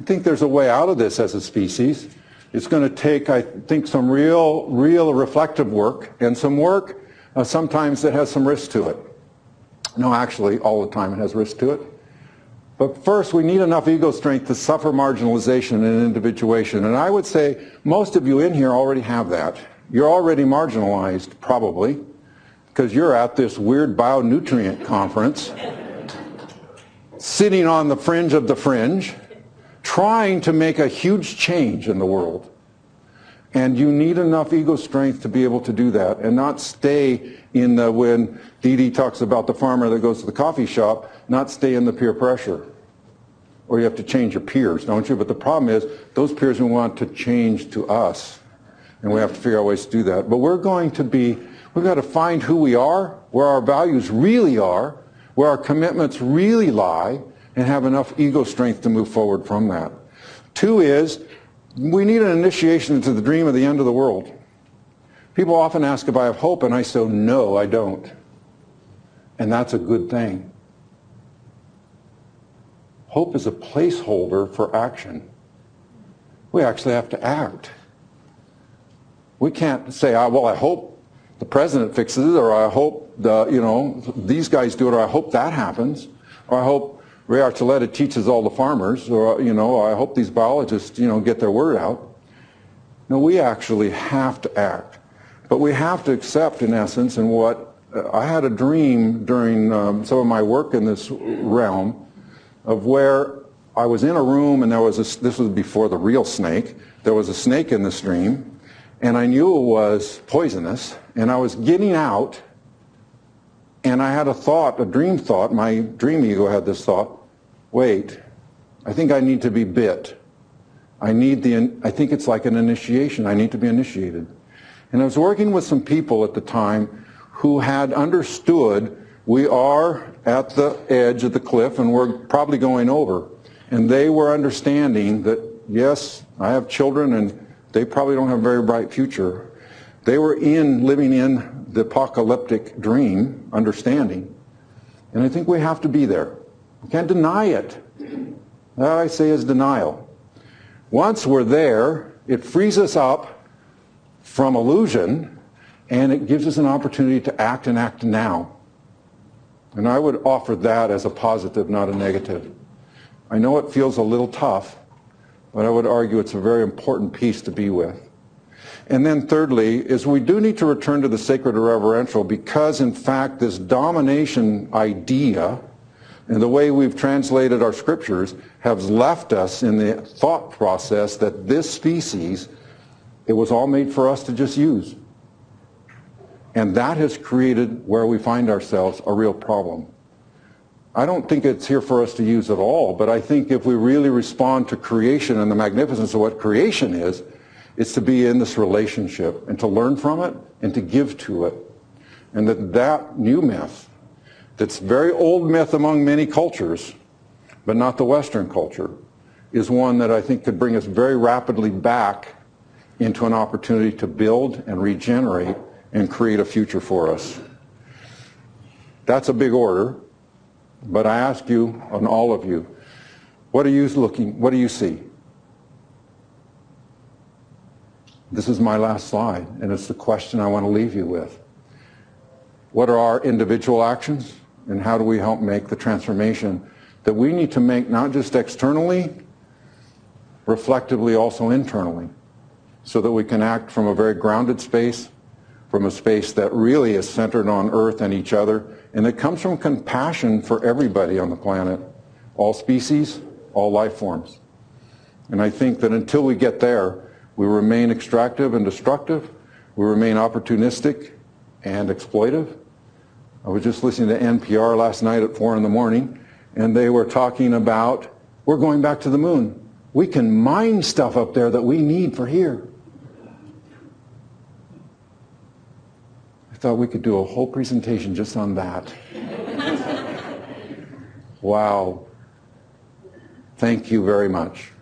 I think there's a way out of this as a species. It's going to take, I think, some real, real reflective work, and some work uh, sometimes that has some risk to it. No, actually, all the time it has risk to it. But first, we need enough ego strength to suffer marginalization and individuation. And I would say most of you in here already have that. You're already marginalized, probably, because you're at this weird bionutrient conference, sitting on the fringe of the fringe, trying to make a huge change in the world. And you need enough ego strength to be able to do that and not stay in the, when D D talks about the farmer that goes to the coffee shop, not stay in the peer pressure. Or you have to change your peers, don't you? But the problem is, those peers we want to change to us. And we have to figure out ways to do that. But we're going to be, we've got to find who we are, where our values really are, where our commitments really lie, and have enough ego strength to move forward from that. Two is, we need an initiation into the dream of the end of the world. People often ask if I have hope, and I say, no, I don't. And that's a good thing. Hope is a placeholder for action. We actually have to act. We can't say, oh, well, I hope the president fixes it, or I hope the, you know, these guys do it, or I hope that happens, or I hope Ray Archuleta teaches all the farmers, or you know, I hope these biologists you know, get their word out. No, we actually have to act. But we have to accept, in essence, and what I had a dream during um, some of my work in this realm of where I was in a room, and there was a, this was before the real snake, there was a snake in this dream, and I knew it was poisonous, and I was getting out, and I had a thought, a dream thought, my dream ego had this thought, wait, I think I need to be bit. I need the, I think it's like an initiation. I need to be initiated. And I was working with some people at the time who had understood we are at the edge of the cliff and we're probably going over. And they were understanding that, yes, I have children and they probably don't have a very bright future. They were in living in the apocalyptic dream, understanding. And I think we have to be there. We can't deny it. That, I say, is denial. Once we're there, it frees us up from illusion, and it gives us an opportunity to act and act now. And I would offer that as a positive, not a negative. I know it feels a little tough, but I would argue it's a very important piece to be with. And then thirdly, is we do need to return to the sacred or reverential, because in fact this domination idea and the way we've translated our scriptures have left us in the thought process that this species, it was all made for us to just use. And that has created where we find ourselves a real problem. I don't think it's here for us to use at all, but I think if we really respond to creation and the magnificence of what creation is, it's to be in this relationship and to learn from it and to give to it. And that that new myth, that's very old myth among many cultures, but not the Western culture, is one that I think could bring us very rapidly back into an opportunity to build and regenerate and create a future for us. That's a big order, but I ask you, on all of you, what are you looking, what do you see? This is my last slide, and it's the question I want to leave you with. What are our individual actions, and how do we help make the transformation that we need to make, not just externally, reflectively, also internally, so that we can act from a very grounded space, from a space that really is centered on Earth and each other, and that comes from compassion for everybody on the planet, all species, all life forms. And I think that until we get there, we remain extractive and destructive, we remain opportunistic and exploitive. I was just listening to N P R last night at four in the morning, and they were talking about, we're going back to the moon. We can mine stuff up there that we need for here. I thought we could do a whole presentation just on that. Wow. Thank you very much.